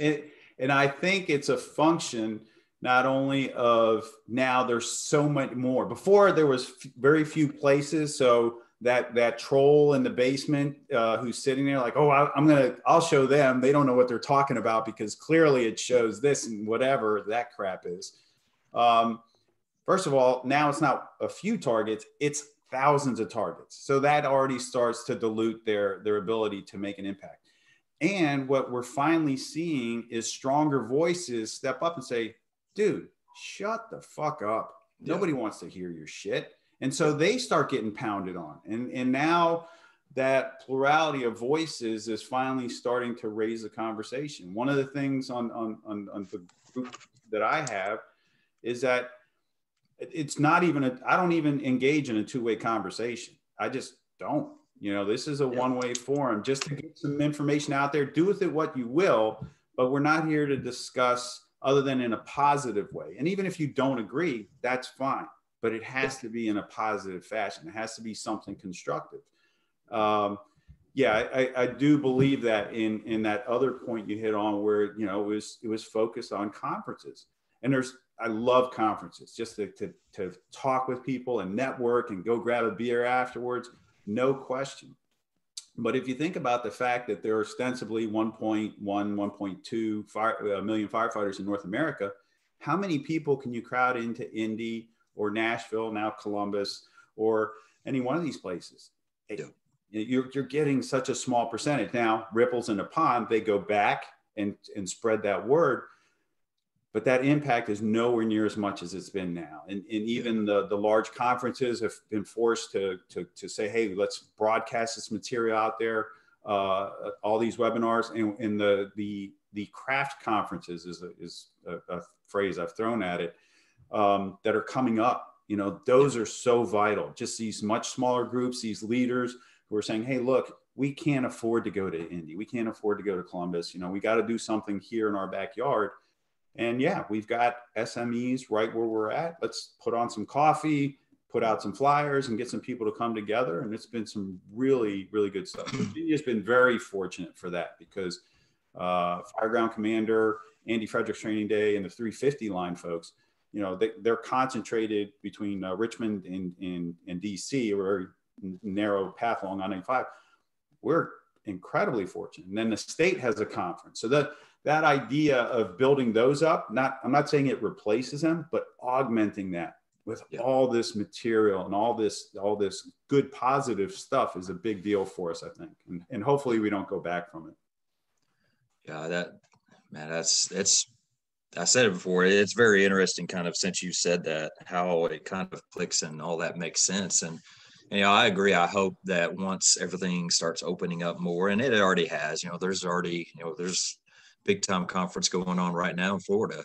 And I think it's a function not only of now, there's so much more. Before there was very few places. So that troll in the basement who's sitting there like, oh, I'll show them. They don't know what they're talking about because clearly it shows this and whatever that crap is. First of all, now it's not a few targets, it's thousands of targets. So that already starts to dilute their ability to make an impact. And what we're finally seeing is stronger voices step up and say, dude, shut the fuck up. Yeah. Nobody wants to hear your shit. And so they start getting pounded on. And now that plurality of voices is finally starting to raise the conversation. One of the things on the group that I have is that it's not even, I don't even engage in a two-way conversation. I just don't. You know, this is a one-way forum just to get some information out there. Do with it what you will, but we're not here to discuss other than in a positive way. And even if you don't agree, that's fine, but it has to be in a positive fashion. It has to be something constructive. I do believe that in that other point you hit on where, you know, it was focused on conferences. And I love conferences just to talk with people and network and go grab a beer afterwards. No question. But if you think about the fact that there are ostensibly 1.1, 1.2 million firefighters in North America, how many people can you crowd into Indy or Nashville, now Columbus, or any one of these places? Yeah. You're getting such a small percentage. Now, ripples in a pond, they go back and spread that word. But that impact is nowhere near as much as it's been now. And even the large conferences have been forced to say, hey, let's broadcast this material out there, all these webinars. And the craft conferences is a phrase I've thrown at it, that are coming up. You know, those are so vital. Just these much smaller groups, these leaders who are saying, hey, look, we can't afford to go to Indy. We can't afford to go to Columbus. You know, we got to do something here in our backyard. And yeah, we've got SMEs right where we're at. Let's put on some coffee, put out some flyers, and get some people to come together. And it's been some really, really good stuff. Virginia's been very fortunate for that because Fire Ground Commander, Andy Frederick's Training Day, and the 350 line folks, you know, they're concentrated between Richmond and DC, a very narrow path along I-95. We're incredibly fortunate. And then the state has a conference. So that idea of building those up, I'm not saying it replaces them, but augmenting that with all this material and all this good positive stuff is a big deal for us, I think. And hopefully we don't go back from it. Yeah, I said it before, it's very interesting kind of since you said that, how it kind of clicks and all that makes sense. And you know, I agree. I hope that once everything starts opening up more, and it already has, you know, there's big time conference going on right now in Florida,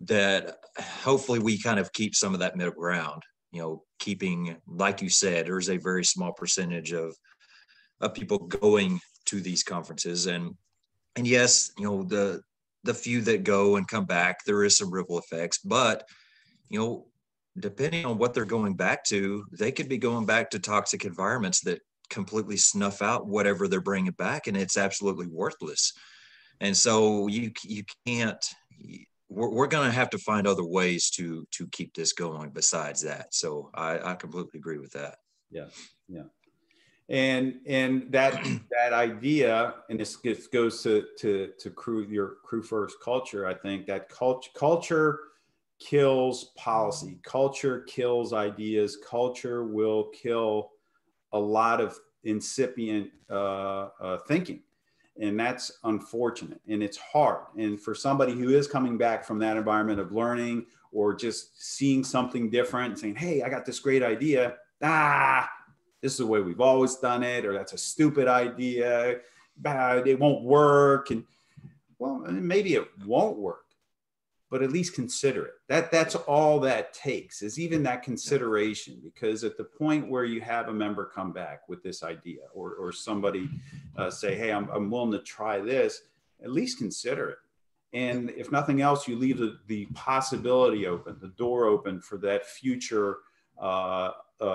that hopefully we kind of keep some of that middle ground, you know, keeping, like you said, there's a very small percentage of people going to these conferences. And yes, you know, the few that go and come back, there is some ripple effects, but, you know, depending on what they're going back to, they could be going back to toxic environments that completely snuff out whatever they're bringing back. And it's absolutely worthless. And so you can't, we're going to have to find other ways to keep this going besides that. So I completely agree with that. Yeah. Yeah. And that idea, and this goes to your crew first culture. I think that culture kills policy. Culture kills ideas. Culture will kill a lot of incipient thinking. And that's unfortunate, and it's hard. And for somebody who is coming back from that environment of learning or just seeing something different and saying, hey, I got this great idea. This is the way we've always done it, or that's a stupid idea. It won't work. And well, maybe it won't work, but at least consider it. That's all that takes, is even that consideration, because at the point where you have a member come back with this idea or somebody say, hey, I'm willing to try this, at least consider it. And if nothing else, you leave the possibility open, the door open for that future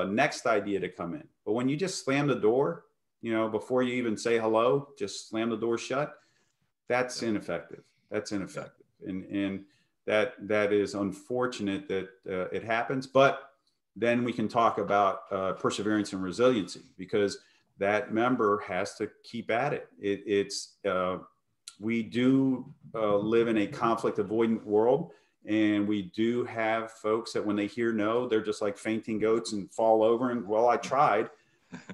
next idea to come in. But when you just slam the door, you know, before you even say hello, just slam the door shut, that's ineffective. That's ineffective. And that is unfortunate that it happens, but then we can talk about perseverance and resiliency, because that member has to keep at it. We do live in a conflict avoidant world, and we do have folks that when they hear no, they're just like fainting goats and fall over and, well, I tried.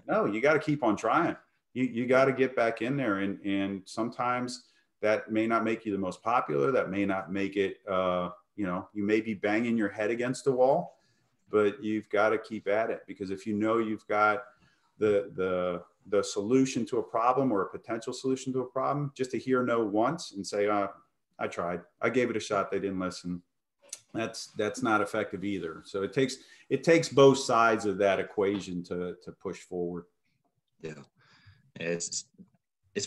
No, you got to keep on trying. you got to get back in there. And sometimes that may not make you the most popular. That may not make it, you know, you may be banging your head against the wall, but you've got to keep at it, because if you know you've got the solution to a problem or a potential solution to a problem, just to hear no once and say, I tried, I gave it a shot, they didn't listen, that's not effective either. So it takes both sides of that equation to push forward. Yeah, it's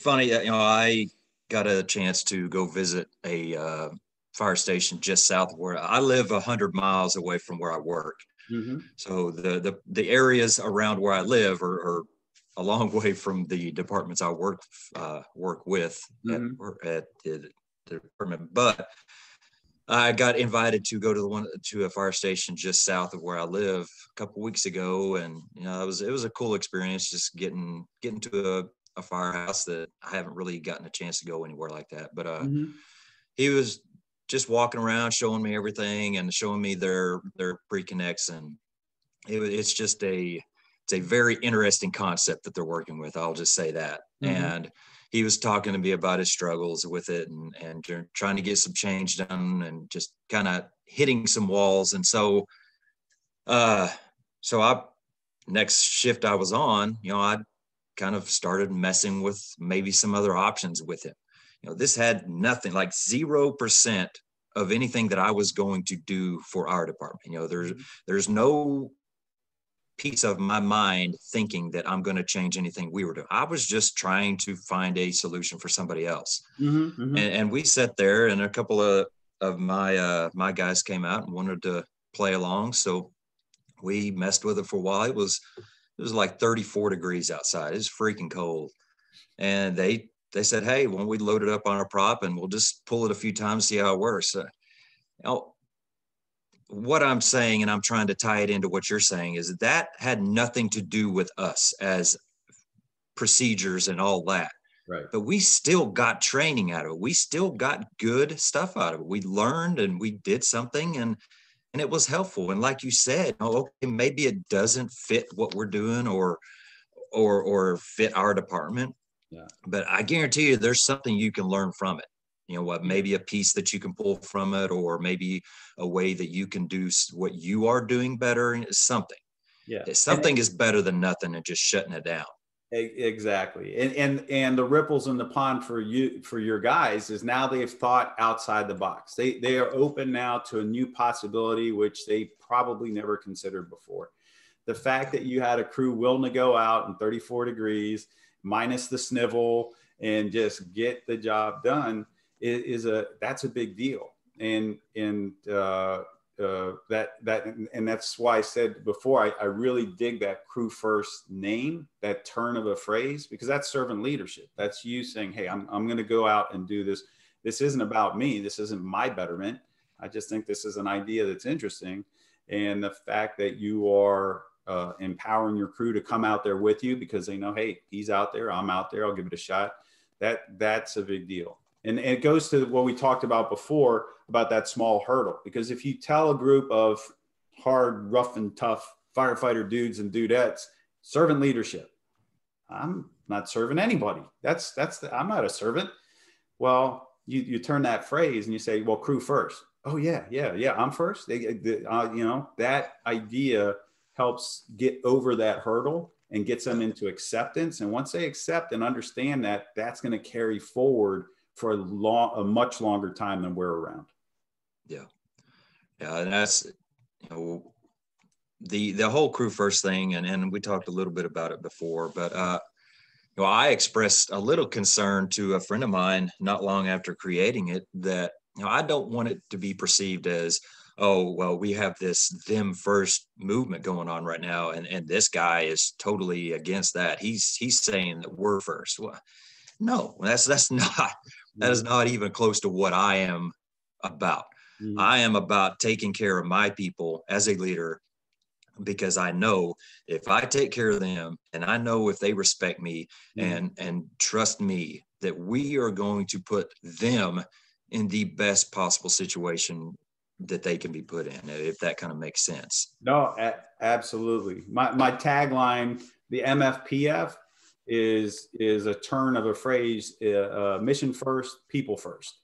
funny, you know, I got a chance to go visit a fire station just south of where I live, 100 miles away from where I work. Mm-hmm. So the areas around where I live are a long way from the departments I work with. Mm-hmm. at the department. But I got invited to go to a fire station just south of where I live a couple weeks ago, and you know, it was a cool experience, just getting to a firehouse that I haven't really gotten a chance to go anywhere like that. But mm-hmm. he was just walking around, showing me everything and showing me their pre-connects, and it's a very interesting concept that they're working with. I'll just say that. Mm-hmm. And he was talking to me about his struggles with it and trying to get some change done and just kind of hitting some walls. And so, next shift I was on, you know, I kind of started messing with maybe some other options with him. You know, this had nothing, like 0% of anything that I was going to do for our department. You know, there's no piece of my mind thinking that I'm going to change anything we were doing. I was just trying to find a solution for somebody else. Mm-hmm, mm-hmm. And we sat there, and a couple of my guys came out and wanted to play along. So we messed with it for a while. It was like 34 degrees outside. It was freaking cold. And they said, hey, why don't we load it up on a prop and we'll just pull it a few times, see how it works. You know, what I'm saying, and I'm trying to tie it into what you're saying, is that had nothing to do with us as procedures and all that. Right. But we still got training out of it. We still got good stuff out of it. We learned and we did something, and it was helpful. And like you said, oh, okay, maybe it doesn't fit what we're doing or fit our department. Yeah. But I guarantee you there's something you can learn from it. You know what, maybe a piece that you can pull from it, or maybe a way that you can do what you are doing better, and something. Yeah. Something is better than nothing and just shutting it down. Exactly. And the ripples in the pond for your guys is now they've thought outside the box. They are open now to a new possibility, which they probably never considered before. The fact that you had a crew willing to go out in 34 degrees minus the snivel and just get the job done that's a big deal. And that's why I said before, I really dig that Crew First name, that turn of a phrase, because that's servant leadership. That's you saying, hey, I'm going to go out and do this. This isn't about me. This isn't my betterment. I just think this is an idea that's interesting. And the fact that you are empowering your crew to come out there with you, because they know, hey, he's out there, I'm out there, I'll give it a shot. That's a big deal. And it goes to what we talked about before about that small hurdle, because if you tell a group of hard, rough and tough firefighter dudes and dudettes, servant leadership, I'm not serving anybody. I'm not a servant. Well, you turn that phrase and you say, well, crew first. Oh yeah. I'm first. You know, that idea helps get over that hurdle and gets them into acceptance. And once they accept and understand that, that's going to carry forward for a much longer time than we're around. Yeah. Yeah. And that's, you know, the whole Crew First thing. And we talked a little bit about it before, but, you know, I expressed a little concern to a friend of mine not long after creating it that, you know, I don't want it to be perceived as, oh, well, we have this them first movement going on right now. And this guy is totally against that. He's saying that we're first. Well, no, that is not even close to what I am about. Mm-hmm. I am about taking care of my people as a leader, because I know if I take care of them, and I know if they respect me, mm-hmm. and trust me, that we are going to put them in the best possible situation that they can be put in, if that kind of makes sense. No, absolutely. My tagline, the MFPF, is a turn of a phrase, mission first, people first.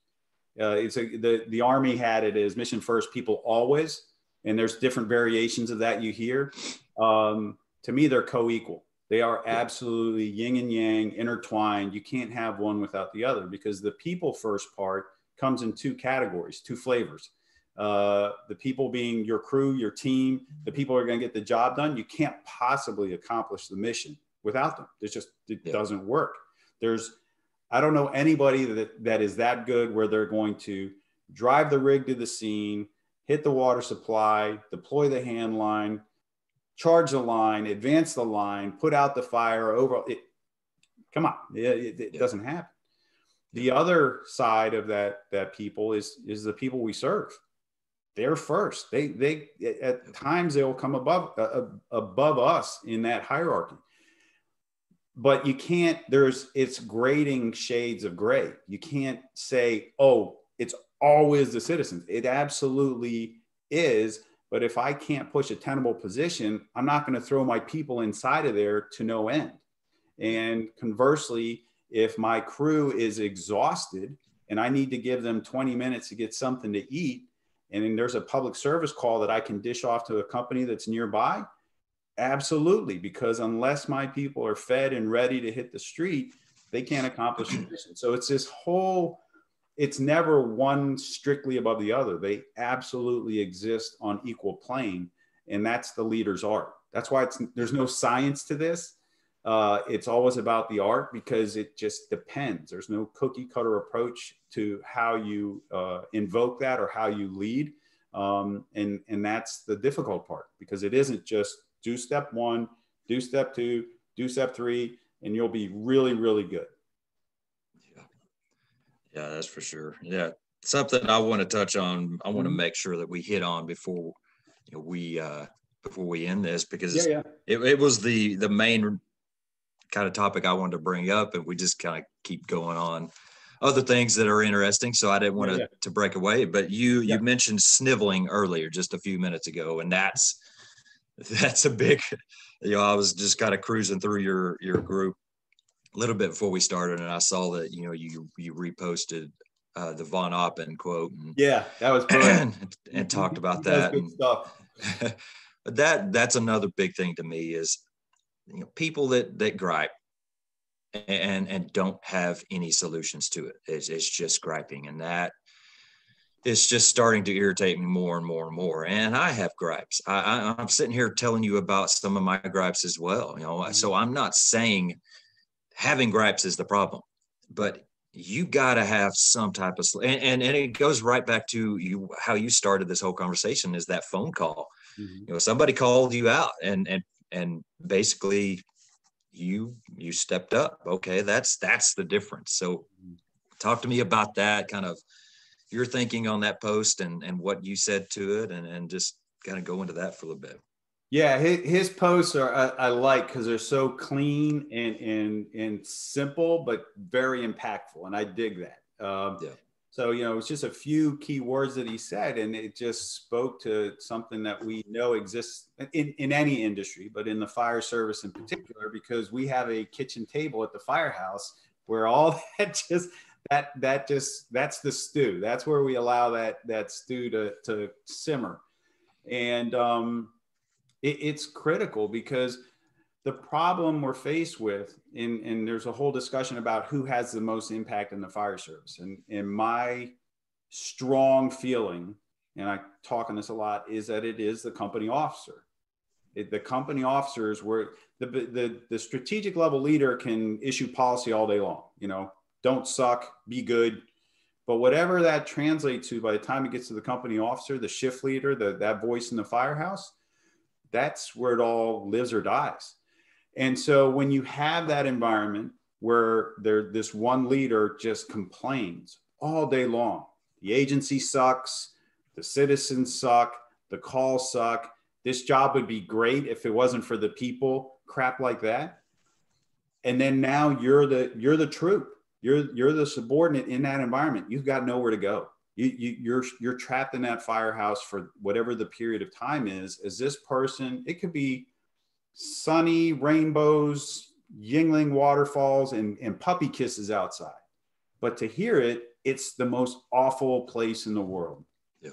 The Army had it as mission first, people always. And there's different variations of that you hear. To me, they're co-equal. They are absolutely yin and yang, intertwined. You can't have one without the other, because the people first part comes in two categories, two flavors. The people being your crew, your team, the people who are going to get the job done. You can't possibly accomplish the mission without them. It's just, it doesn't work. I don't know anybody that is that good where they're going to drive the rig to the scene, hit the water supply, deploy the hand line, charge the line, advance the line, put out the fire, overall. Come on, it doesn't happen. The other side of that people is the people we serve. They're first. They at times they'll come above us in that hierarchy. But you can't. It's grading shades of gray. You can't say, oh, it's always the citizens. It absolutely is. But if I can't push a tenable position, I'm not going to throw my people inside of there to no end. And conversely, if my crew is exhausted and I need to give them 20 minutes to get something to eat, and then there's a public service call that I can dish off to a company that's nearby, absolutely, because unless my people are fed and ready to hit the street, they can't accomplish the mission. So it's this whole... It's never one strictly above the other. They absolutely exist on equal plane, and that's the leader's art. That's why there's no science to this. It's always about the art, because it just depends. There's no cookie cutter approach to how you invoke that or how you lead. And that's the difficult part, because it isn't just do step one, do step two, do step three, and you'll be really, really good. Yeah, that's for sure. Yeah, something I want to touch on. I want to make sure that we hit on before we end this, because it was the main kind of topic I wanted to bring up, and we just kind of keep going on other things that are interesting. So I didn't want to break away. But you mentioned sniveling earlier, just a few minutes ago, and that's a big. I was just kind of cruising through your group a little bit before we started, and I saw that you reposted the Von Oppen quote. And, that was brilliant. and talked about that. Good stuff. That's another big thing to me is people that gripe and don't have any solutions to it. It's just griping, and that it's just starting to irritate me more and more and more. And I have gripes. I'm sitting here telling you about some of my gripes as well. So I'm not saying having gripes is the problem, but you got to have some type of, and it goes right back to how you started this whole conversation, is that phone call. Mm-hmm. Somebody called you out and basically you stepped up. Okay. That's the difference. So talk to me about that, kind of your thinking on that post and what you said to it, and just kind of go into that for a little bit. Yeah, his posts are I like, because they're so clean and simple, but very impactful, and I dig that. So it's just a few key words that he said, and it just spoke to something that we know exists in any industry, but in the fire service in particular, because we have a kitchen table at the firehouse where all that that's the stew. That's where we allow that stew to simmer, and it's critical, because the problem we're faced with, and there's a whole discussion about who has the most impact in the fire service. And my strong feeling, and I talk on this a lot, is that it is the company officer. The company officers were the strategic level leader can issue policy all day long. Don't suck, be good. But whatever that translates to, by the time it gets to the company officer, the shift leader, that voice in the firehouse, that's where it all lives or dies. And so when you have that environment where this one leader just complains all day long, the agency sucks, the citizens suck, the calls suck, this job would be great if it wasn't for the people, crap like that. And then now you're the troop, you're the subordinate in that environment. You've got nowhere to go. You're trapped in that firehouse for whatever the period of time is. Is this person, it could be sunny, rainbows, Yingling waterfalls and puppy kisses outside. But to hear it, it's the most awful place in the world. Yeah.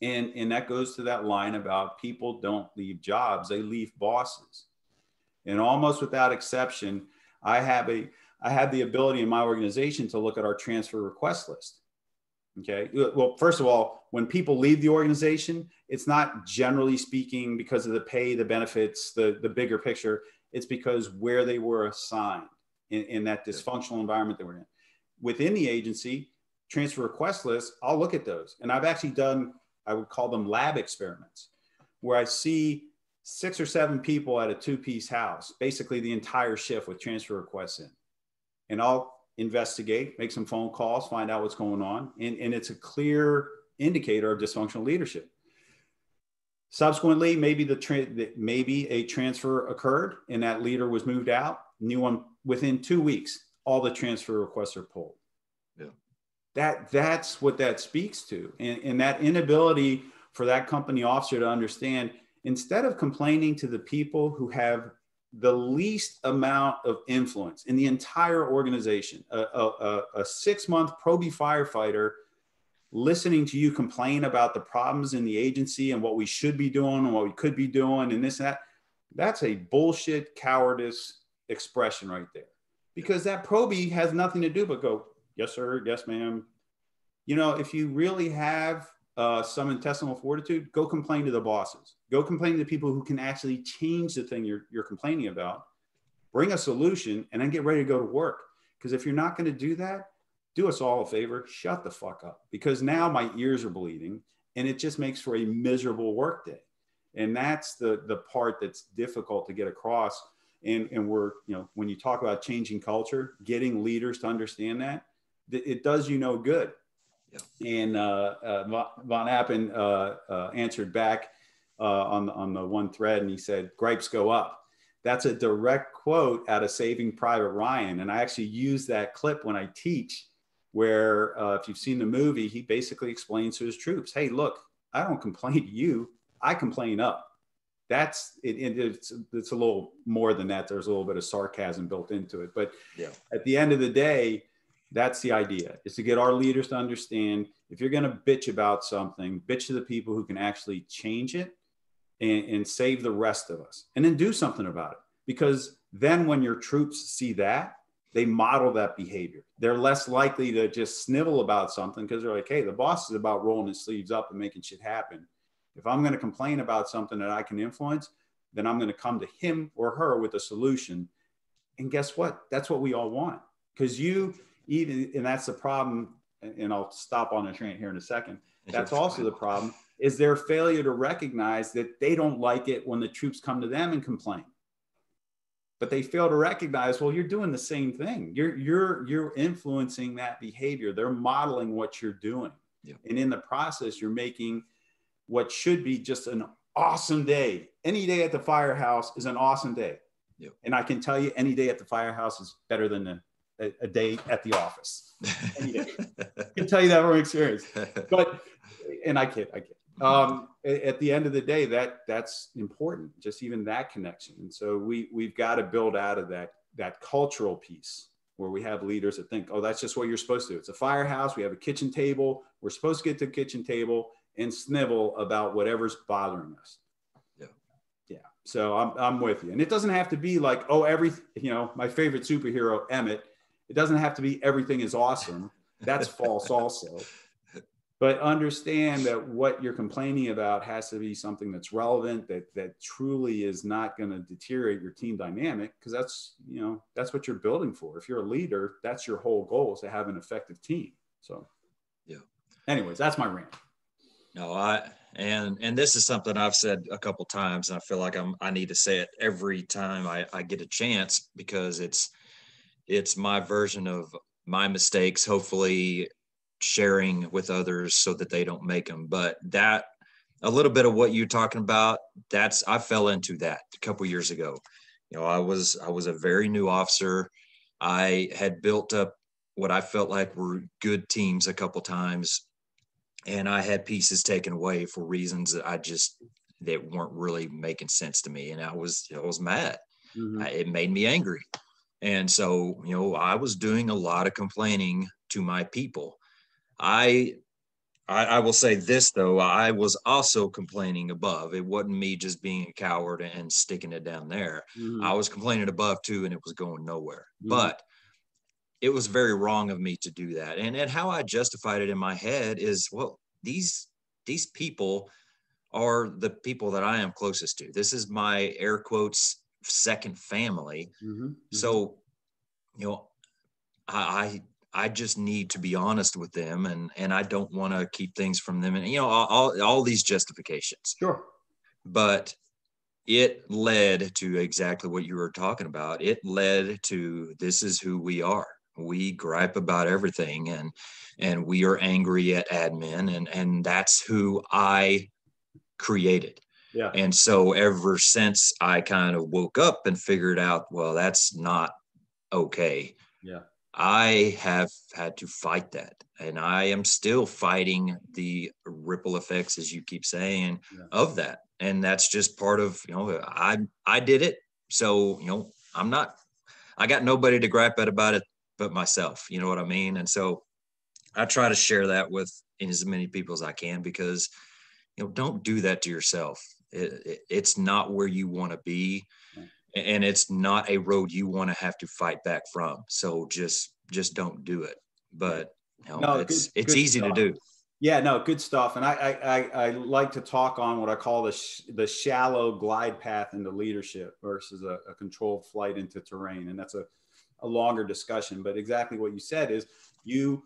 And that goes to that line about people don't leave jobs, they leave bosses. And almost without exception, I have the ability in my organization to look at our transfer request list. Okay. Well, first of all, when people leave the organization, it's not generally speaking because of the pay, the benefits, the bigger picture. It's because where they were assigned in that dysfunctional environment they were in. Within the agency, transfer request lists, I'll look at those. And I've actually done, I would call them lab experiments, where I see 6 or 7 people at a 2-piece house, basically the entire shift with transfer requests in. And I'll investigate, make some phone calls, find out what's going on. And it's a clear indicator of dysfunctional leadership. Subsequently, maybe a transfer occurred and that leader was moved out, new one within 2 weeks, all the transfer requests are pulled. Yeah. That's what that speaks to. And that inability for that company officer to understand, instead of complaining to the people who have the least amount of influence in the entire organization, a 6-month Proby firefighter listening to you complain about the problems in the agency and what we should be doing and what we could be doing and this and that, that's a bullshit cowardice expression right there. Because that Proby has nothing to do but go, yes, sir, yes, ma'am. You know, if you really have some intestinal fortitude, go complain to the bosses. Go complain to the people who can actually change the thing you're complaining about. Bring a solution and then get ready to go to work. Because if you're not going to do that, do us all a favor, shut the fuck up. Because now my ears are bleeding and it just makes for a miserable workday. And that's the part that's difficult to get across. And we're, you know, when you talk about changing culture, getting leaders to understand that, it does you no good. Yeah. And Von Oppen answered back on the one thread and he said, gripes go up. That's a direct quote out of Saving Private Ryan. And I actually use that clip when I teach where if you've seen the movie, he basically explains to his troops, hey, look, I don't complain to you, I complain up. That's it, it's a little more than that. There's a little bit of sarcasm built into it. But yeah, at the end of the day, that's the idea, is to get our leaders to understand if you're going to bitch about something, bitch to the people who can actually change it and save the rest of us, and then do something about it. Because then when your troops see that, they model that behavior. They're less likely to just snivel about something because they're like, hey, the boss is about rolling his sleeves up and making shit happen. If I'm going to complain about something that I can influence, then I'm going to come to him or her with a solution. And guess what? That's what we all want. Because and that's the problem, and I'll stop on the train here in a second. That's also the problem, is their failure to recognize that they don't like it when the troops come to them and complain. But they fail to recognize, well, you're doing the same thing. You're influencing that behavior. They're modeling what you're doing. Yeah. And in the process, you're making what should be just an awesome day. Any day at the firehouse is an awesome day. Yep. And I can tell you any day at the firehouse is better than a day at the office. Any day. I can tell you that from experience. But, and I kid. At the end of the day, that's important, just even that connection. And so we've got to build out of that cultural piece where we have leaders that think, oh, that's just what you're supposed to do. It's a firehouse. We have a kitchen table. We're supposed to get to the kitchen table and snivel about whatever's bothering us. Yeah. Yeah. So I'm with you. And it doesn't have to be like, oh, my favorite superhero, Emmett, it doesn't have to be everything is awesome. That's false also. But understand that what you're complaining about has to be something that's relevant, that truly is not going to deteriorate your team dynamic, because that's what you're building for. If you're a leader, that's your whole goal, is to have an effective team. So yeah. Anyways, that's my rant. No, and this is something I've said a couple times, and I feel like I need to say it every time I get a chance, because it's my version of my mistakes, hopefully sharing with others so that they don't make them. But that, a little bit of what you're talking about, I fell into that a couple years ago. You know, I was a very new officer. I had built up what I felt like were good teams a couple times. And I had pieces taken away for reasons that that weren't really making sense to me. And I was mad. Mm-hmm. It made me angry. And so, you know, I was doing a lot of complaining to my people. I will say this, though, I was also complaining above. It wasn't me just being a coward and sticking it down there. Mm-hmm. I was complaining above, too, and it was going nowhere. Mm-hmm. But it was very wrong of me to do that. And how I justified it in my head is, well, these people are the people that I am closest to. This is my air quotes second family. Mm-hmm. So, you know, I just need to be honest with them, and I don't want to keep things from them, and, you know, all these justifications. Sure. But it led to exactly what you were talking about. It led to, this is who we are. We gripe about everything, and we are angry at admin, and that's who I created. Yeah. And so ever since I kind of woke up and figured out, well, that's not okay. Yeah. I have had to fight that, and I am still fighting the ripple effects, as you keep saying, yeah, of that. And that's just part of, you know, I did it. So, you know, I got nobody to gripe at about it but myself. You know what I mean? And so I try to share that with as many people as I can, because, you know, don't do that to yourself. It's not where you want to be, and it's not a road you want to have to fight back from. So just don't do it. But, you know, it's easy to do. Yeah, no, good stuff. And I like to talk on what I call the shallow glide path into leadership versus a controlled flight into terrain. And that's a longer discussion, but exactly what you said is you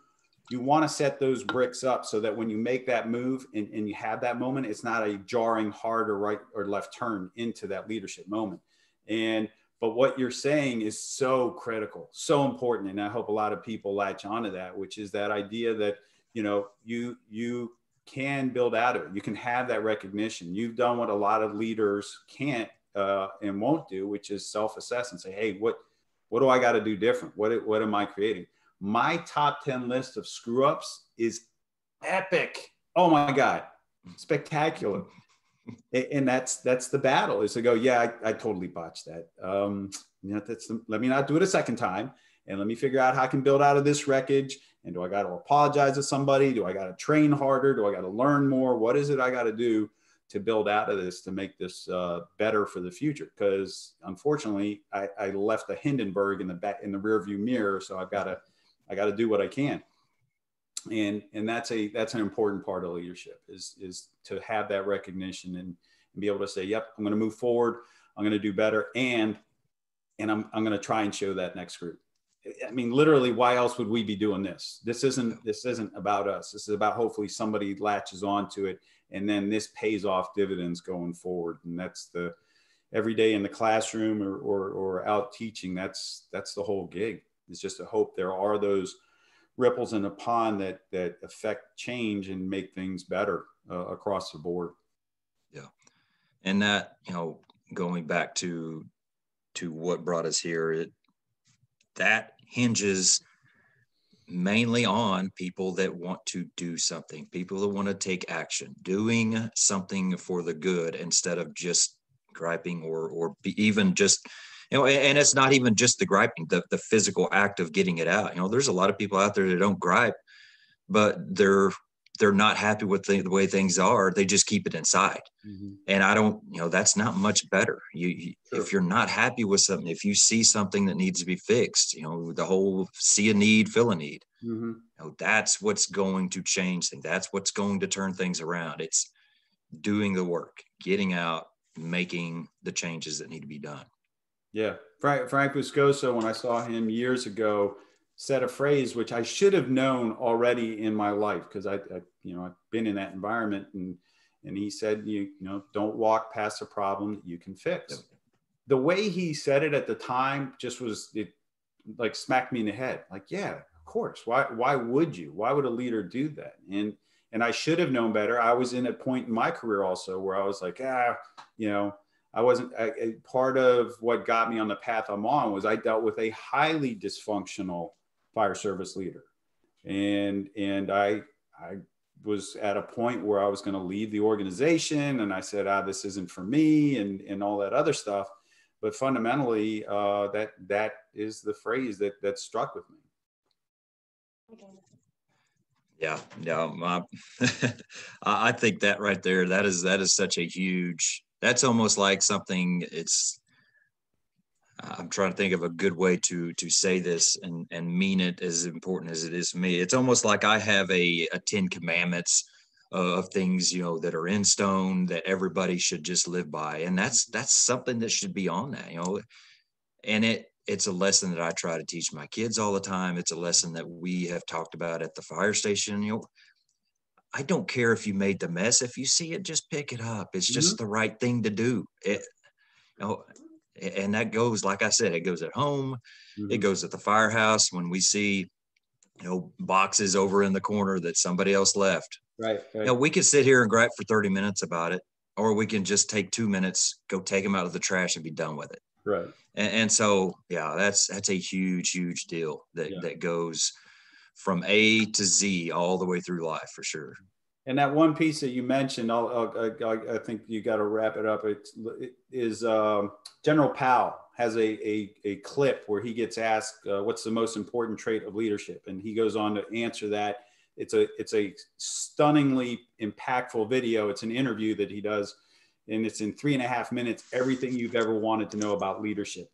want to set those bricks up so that when you make that move and you have that moment, it's not a jarring hard or right or left turn into that leadership moment. But what you're saying is so critical, so important. And I hope a lot of people latch onto that, which is that idea that, you know, you can build out of it. You can have that recognition. You've done what a lot of leaders can't and won't do, which is self-assess and say, hey, what do I got to do different? What am I creating? My top 10 list of screw-ups is epic. Oh my God, spectacular. And that's the battle, is to go, yeah, I totally botched that. You know, let me not do it a second time, and let me figure out how I can build out of this wreckage. And do I got to apologize to somebody? Do I got to train harder? Do I got to learn more? What is it I got to do to build out of this, to make this better for the future? Because unfortunately, I left the Hindenburg in the rearview mirror, so I got to do what I can. And that's an important part of leadership is to have that recognition and be able to say, yep, I'm going to move forward. I'm going to do better. And I'm going to try and show that next group. I mean, literally, why else would we be doing this? This isn't about us. This is about hopefully somebody latches onto it, and then this pays off dividends going forward. And that's the every day in the classroom or out teaching. That's the whole gig. It's just a hope there are those ripples in a pond that affect change and make things better across the board. Yeah. And that, you know, going back to what brought us here, that hinges mainly on people that want to do something, people that want to take action, doing something for the good instead of just griping or even just, you know, and it's not even just the griping, the physical act of getting it out. You know, there's a lot of people out there that don't gripe, but they're not happy with the way things are. They just keep it inside. Mm-hmm. And I don't, you know, that's not much better. You sure. If you're not happy with something, if you see something that needs to be fixed, you know, the whole see a need, fill a need. Mm-hmm. You know, that's what's going to change things. That's what's going to turn things around. It's doing the work, getting out, making the changes that need to be done. Yeah. Frank Buscoso, when I saw him years ago, said a phrase which I should have known already in my life, because I you know, I've been in that environment, and he said, you know, don't walk past a problem that you can fix. Okay. The way he said it at the time just was, it like smacked me in the head. Like, yeah, of course. Why would you? Why would a leader do that? And I should have known better. I was in a point in my career also where I was like, you know, part of what got me on the path I'm on was I dealt with a highly dysfunctional fire service leader. And I was at a point where I was going to leave the organization, and I said, this isn't for me, and all that other stuff. But fundamentally, that is the phrase that struck with me. Okay. Yeah, yeah. I think that right there, that is such a huge, that's almost like something, it's, I'm trying to think of a good way to say this and mean it as important as it is to me. It's almost like I have a 10 commandments of things, you know, that are in stone that everybody should just live by. And that's something that should be on that, you know, and it's a lesson that I try to teach my kids all the time. It's a lesson that we have talked about at the fire station. You know, I don't care if you made the mess. If you see it, just pick it up. It's just the right thing to do. It, you know, and that goes, like I said, it goes at home. It goes at the firehouse when we see, you know, boxes over in the corner that somebody else left. Right. Now we can sit here and gripe for 30 minutes about it, or we can just take 2 minutes, go take them out of the trash and be done with it. Right. And so, yeah, that's a huge, huge deal that goes from A to Z all the way through life for sure. And that one piece that you mentioned, I think you got to wrap it up. It is General Powell has a clip where he gets asked, what's the most important trait of leadership? And he goes on to answer that. It's a stunningly impactful video. It's an interview that he does, and it's in 3.5 minutes, everything you've ever wanted to know about leadership.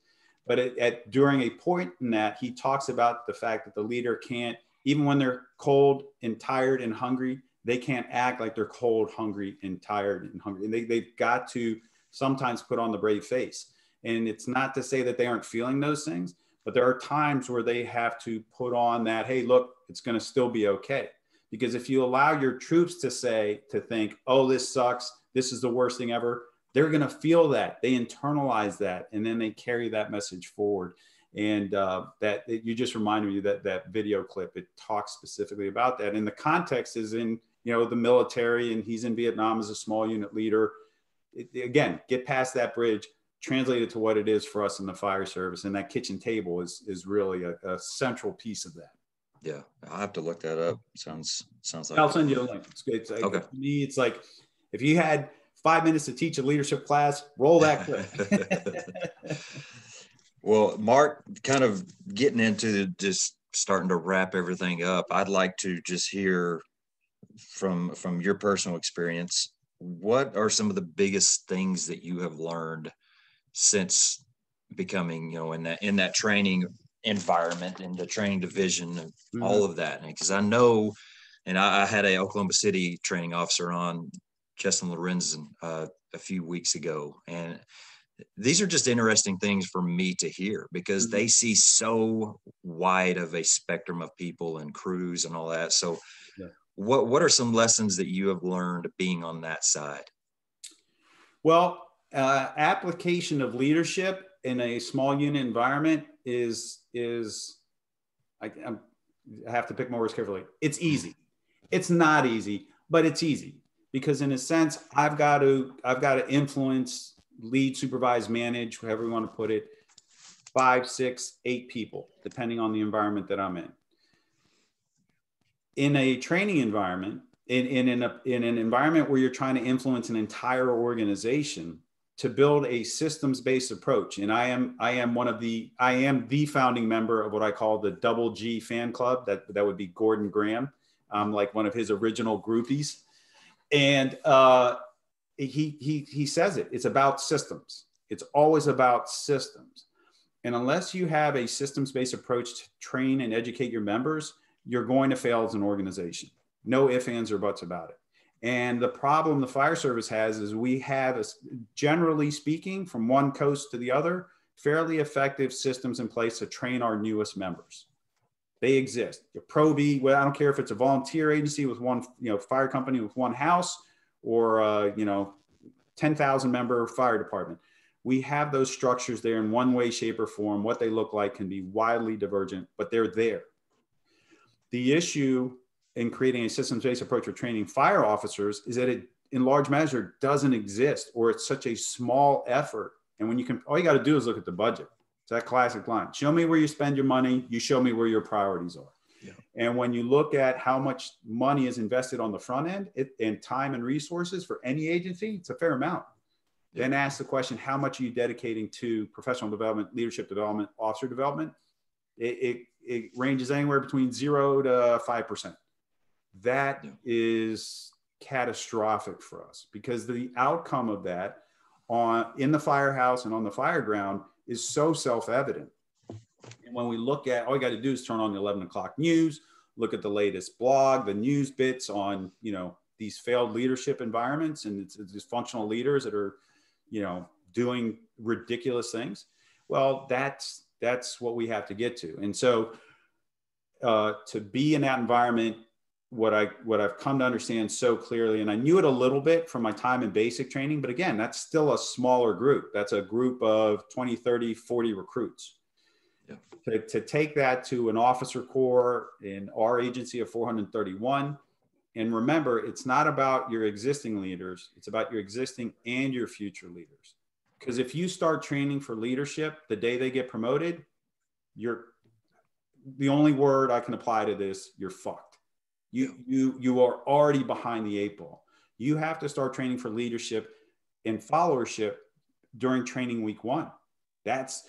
But during a point in that, he talks about the fact that the leader can't, even when they're cold and tired and hungry, they can't act like they're cold, hungry, and tired and hungry. And they've got to sometimes put on the brave face. And it's not to say that they aren't feeling those things, but there are times where they have to put on that, hey, look, it's going to still be okay. Because if you allow your troops to think, oh, this sucks, this is the worst thing ever, they're going to feel that. They internalize that, and then they carry that message forward. And you just reminded me that video clip, it talks specifically about that. And the context is in, you know, the military, and he's in Vietnam as a small unit leader. Again, get past that bridge, translate it to what it is for us in the fire service. And that kitchen table is really a central piece of that. Yeah, I'll have to look that up. Sounds like I'll send you a link. It's like, okay. To me, it's like, if you had 5 minutes to teach a leadership class, roll that clip. Well, Mark, kind of getting into just starting to wrap everything up, I'd like to just hear from your personal experience, what are some of the biggest things that you have learned since becoming, you know, in that training environment, in the training division, and all of that? Because I know, and I had a Oklahoma City training officer on, Justin Lorenzen, a few weeks ago, and these are just interesting things for me to hear, because they see so wide of a spectrum of people and crews and all that. So what are some lessons that you have learned being on that side? Well, application of leadership in a small unit environment I have to pick my words carefully. It's easy. It's not easy, but it's easy, because in a sense, I've got to influence, lead, supervise, manage, however you want to put it, 5, 6, 8 people, depending on the environment that I'm in. In a training environment, in an environment where you're trying to influence an entire organization to build a systems-based approach, and I am the founding member of what I call the Double G fan club. That would be Gordon Graham, like one of his original groupies, and he says it. It's about systems. It's always about systems. And unless you have a systems-based approach to train and educate your members, you're going to fail as an organization. No ifs, ands, or buts about it. And the problem the fire service has is we have, generally speaking, from one coast to the other, fairly effective systems in place to train our newest members. They exist. The Pro-V, well, I don't care if it's a volunteer agency with one, you know, fire company with one house, or, you know, 10,000 member fire department. We have those structures there in one way, shape, or form. What they look like can be widely divergent, but they're there. The issue in creating a systems-based approach for training fire officers is that it, in large measure, doesn't exist, or it's such a small effort. And when you can, all you got to do is look at the budget. It's that classic line, show me where you spend your money, you show me where your priorities are. Yeah. And when you look at how much money is invested on the front end, and time and resources for any agency, it's a fair amount. Then ask the question, how much are you dedicating to professional development, leadership development, officer development? It ranges anywhere between 0 to 5%. That is catastrophic for us, because the outcome of that in the firehouse and on the fireground is so self-evident. And when we look at, all you got to do is turn on the 11 o'clock news, look at the latest blog, the news bits on, you know, these failed leadership environments and it's dysfunctional leaders that are, you know, doing ridiculous things. Well, that's what we have to get to. And so to be in that environment, what I've come to understand so clearly, and I knew it a little bit from my time in basic training, but again, that's still a smaller group. That's a group of 20, 30, 40 recruits. Yeah. To take that to an officer corps in our agency of 431, and remember, it's not about your existing leaders, it's about your existing and your future leaders. Because if you start training for leadership the day they get promoted, you're, the only word I can apply to this, you're fucked. You are already behind the eight ball. You have to start training for leadership and followership during training week one. That's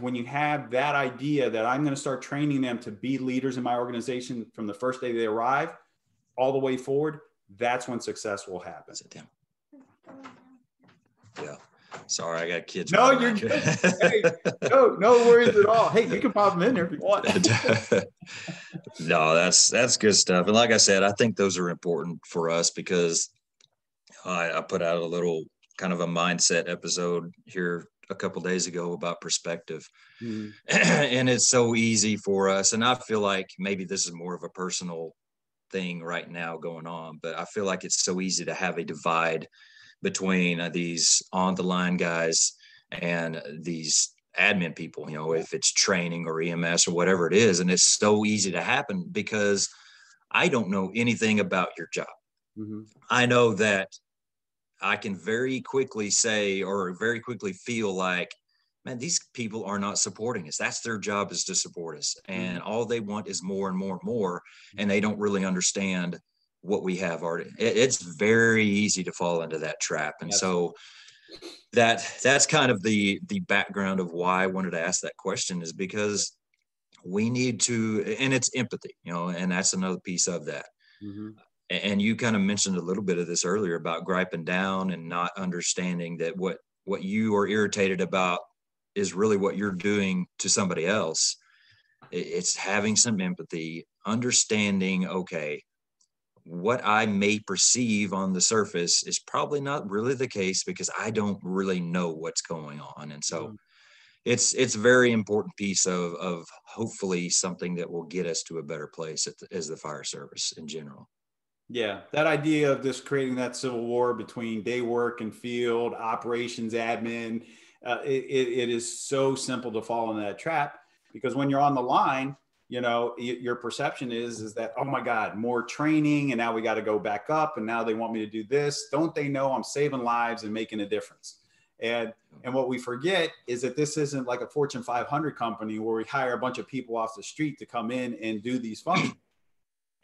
when you have that idea that I'm going to start training them to be leaders in my organization from the first day they arrive all the way forward. That's when success will happen. Sit down. Yeah. Sorry, I got kids. No, you're good. Hey, no worries at all. Hey, you can pop them in there if you want. No, that's good stuff. And like I said, I think those are important for us, because I put out a little kind of a mindset episode here a couple of days ago about perspective. Mm-hmm. And it's so easy for us. And I feel like maybe this is more of a personal thing right now going on, but I feel like it's so easy to have a divide between these on the line guys and these admin people, you know, if it's training or EMS or whatever it is. And it's so easy to happen because I don't know anything about your job. Mm-hmm. I know that I can very quickly say, or very quickly feel like, man, these people are not supporting us. That's their job, is to support us. And mm-hmm. all they want is more and more and more. And they don't really understand what we have already. It's very easy to fall into that trap. And so that's kind of the background of why I wanted to ask that question, is because we need to, and it's empathy, you know, and that's another piece of that. Mm-hmm. And you kind of mentioned a little bit of this earlier about griping down and not understanding that what you are irritated about is really what you're doing to somebody else. It's having some empathy, understanding, okay, what I may perceive on the surface is probably not really the case, because I don't really know what's going on. And so it's a very important piece of hopefully something that will get us to a better place as the fire service in general. Yeah, that idea of just creating that civil war between day work and field, operations, admin, it is so simple to fall into that trap, because when you're on the line, you know, your perception is that, oh my God, more training, and now we got to go back up, and now they want me to do this. Don't they know I'm saving lives and making a difference? And what we forget is that this isn't like a Fortune 500 company where we hire a bunch of people off the street to come in and do these functions.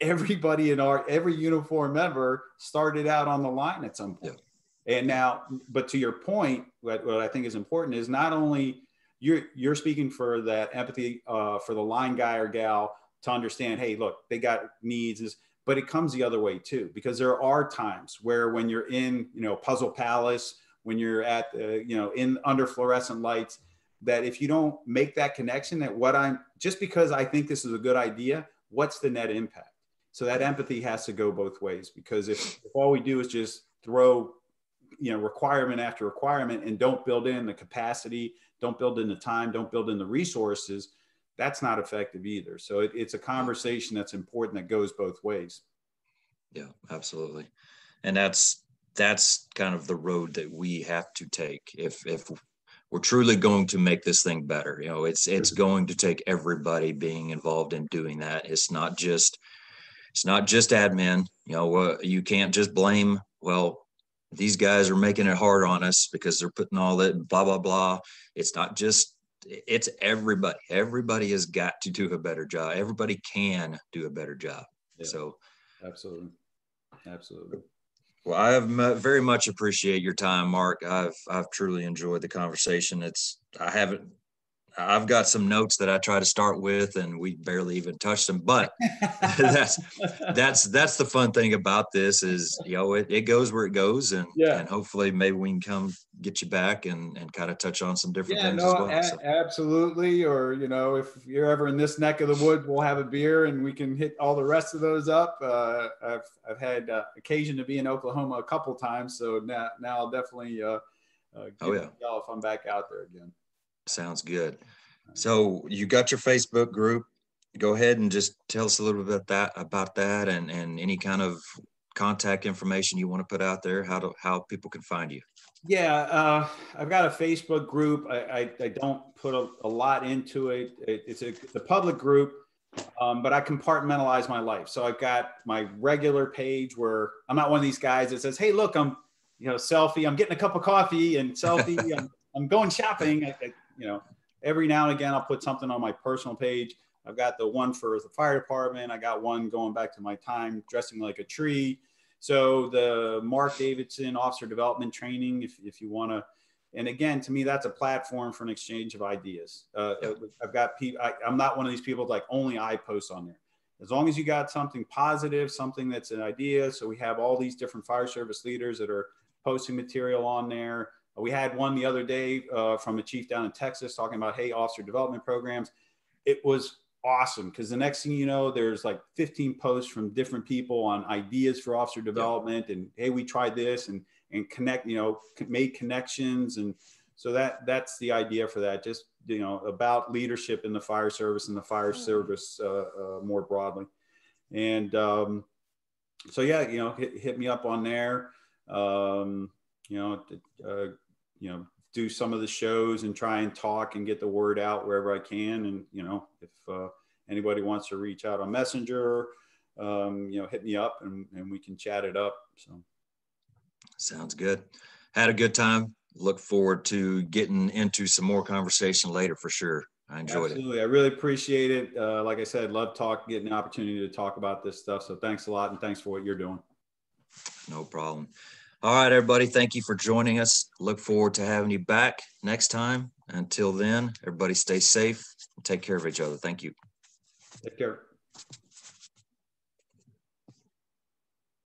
Everybody in every uniform member started out on the line at some point. Yeah. And now, but to your point, what I think is important is not only you're speaking for that empathy for the line guy or gal to understand, hey, look, they got needs, but it comes the other way too, because there are times where when you're in, you know, Puzzle Palace, when you're at, you know, in under fluorescent lights, that if you don't make that connection that just because I think this is a good idea, what's the net impact? So that empathy has to go both ways, because if all we do is just throw, you know, requirement after requirement and don't build in the capacity, don't build in the time, don't build in the resources, that's not effective either. So it's a conversation that's important, that goes both ways. Yeah, absolutely. And that's kind of the road that we have to take if we're truly going to make this thing better. You know, it's going to take everybody being involved in doing that. It's not just admin. You know, you can't just blame, well, these guys are making it hard on us because they're putting all that blah, blah, blah. It's not just, it's everybody. Everybody has got to do a better job. Everybody can do a better job. Yeah, so absolutely. Well, I very much appreciate your time, Mark. I've truly enjoyed the conversation. I've got some notes that I try to start with, and we barely even touched them. But that's the fun thing about this is, you know, it goes where it goes, and yeah. And hopefully maybe we can come get you back and kind of touch on some different things as well. Absolutely. Or, you know, if you're ever in this neck of the wood, we'll have a beer and we can hit all the rest of those up. I've had occasion to be in Oklahoma a couple times, so now I'll definitely if I'm back out there again. Sounds good. So you got your Facebook group. Go ahead and just tell us a little bit about that and any kind of contact information you want to put out there, how people can find you. Yeah, I've got a Facebook group. I don't put a lot into it. It's a public group, but I compartmentalize my life. So I've got my regular page where I'm not one of these guys that says, hey, look, I'm getting a cup of coffee and selfie. I'm going shopping. Every now and again, I'll put something on my personal page. I've got the one for the fire department. I got one going back to my time dressing like a tree. So the Mark Davidson Officer Development Training, if you want to. And again, to me, that's a platform for an exchange of ideas. I've got people. I'm not one of these people like only I post on there. As long as you got something positive, something that's an idea. So we have all these different fire service leaders that are posting material on there. We had one the other day from a chief down in Texas talking about, hey, officer development programs. It was awesome because the next thing you know, there's like 15 posts from different people on ideas for officer development. And hey, we tried this and connect, made connections. And so that's the idea for that. Just, about leadership in the fire service and the fire service more broadly. And so, yeah, hit me up on there. Do some of the shows and try and talk and get the word out wherever I can. And, if anybody wants to reach out on Messenger, hit me up and we can chat it up. So. Sounds good. Had a good time. Look forward to getting into some more conversation later for sure. I enjoyed it. Absolutely. I really appreciate it. Like I said, getting an opportunity to talk about this stuff. So thanks a lot. And thanks for what you're doing. No problem. All right, everybody. Thank you for joining us. Look forward to having you back next time. Until then, everybody stay safe and take care of each other. Thank you. Take care.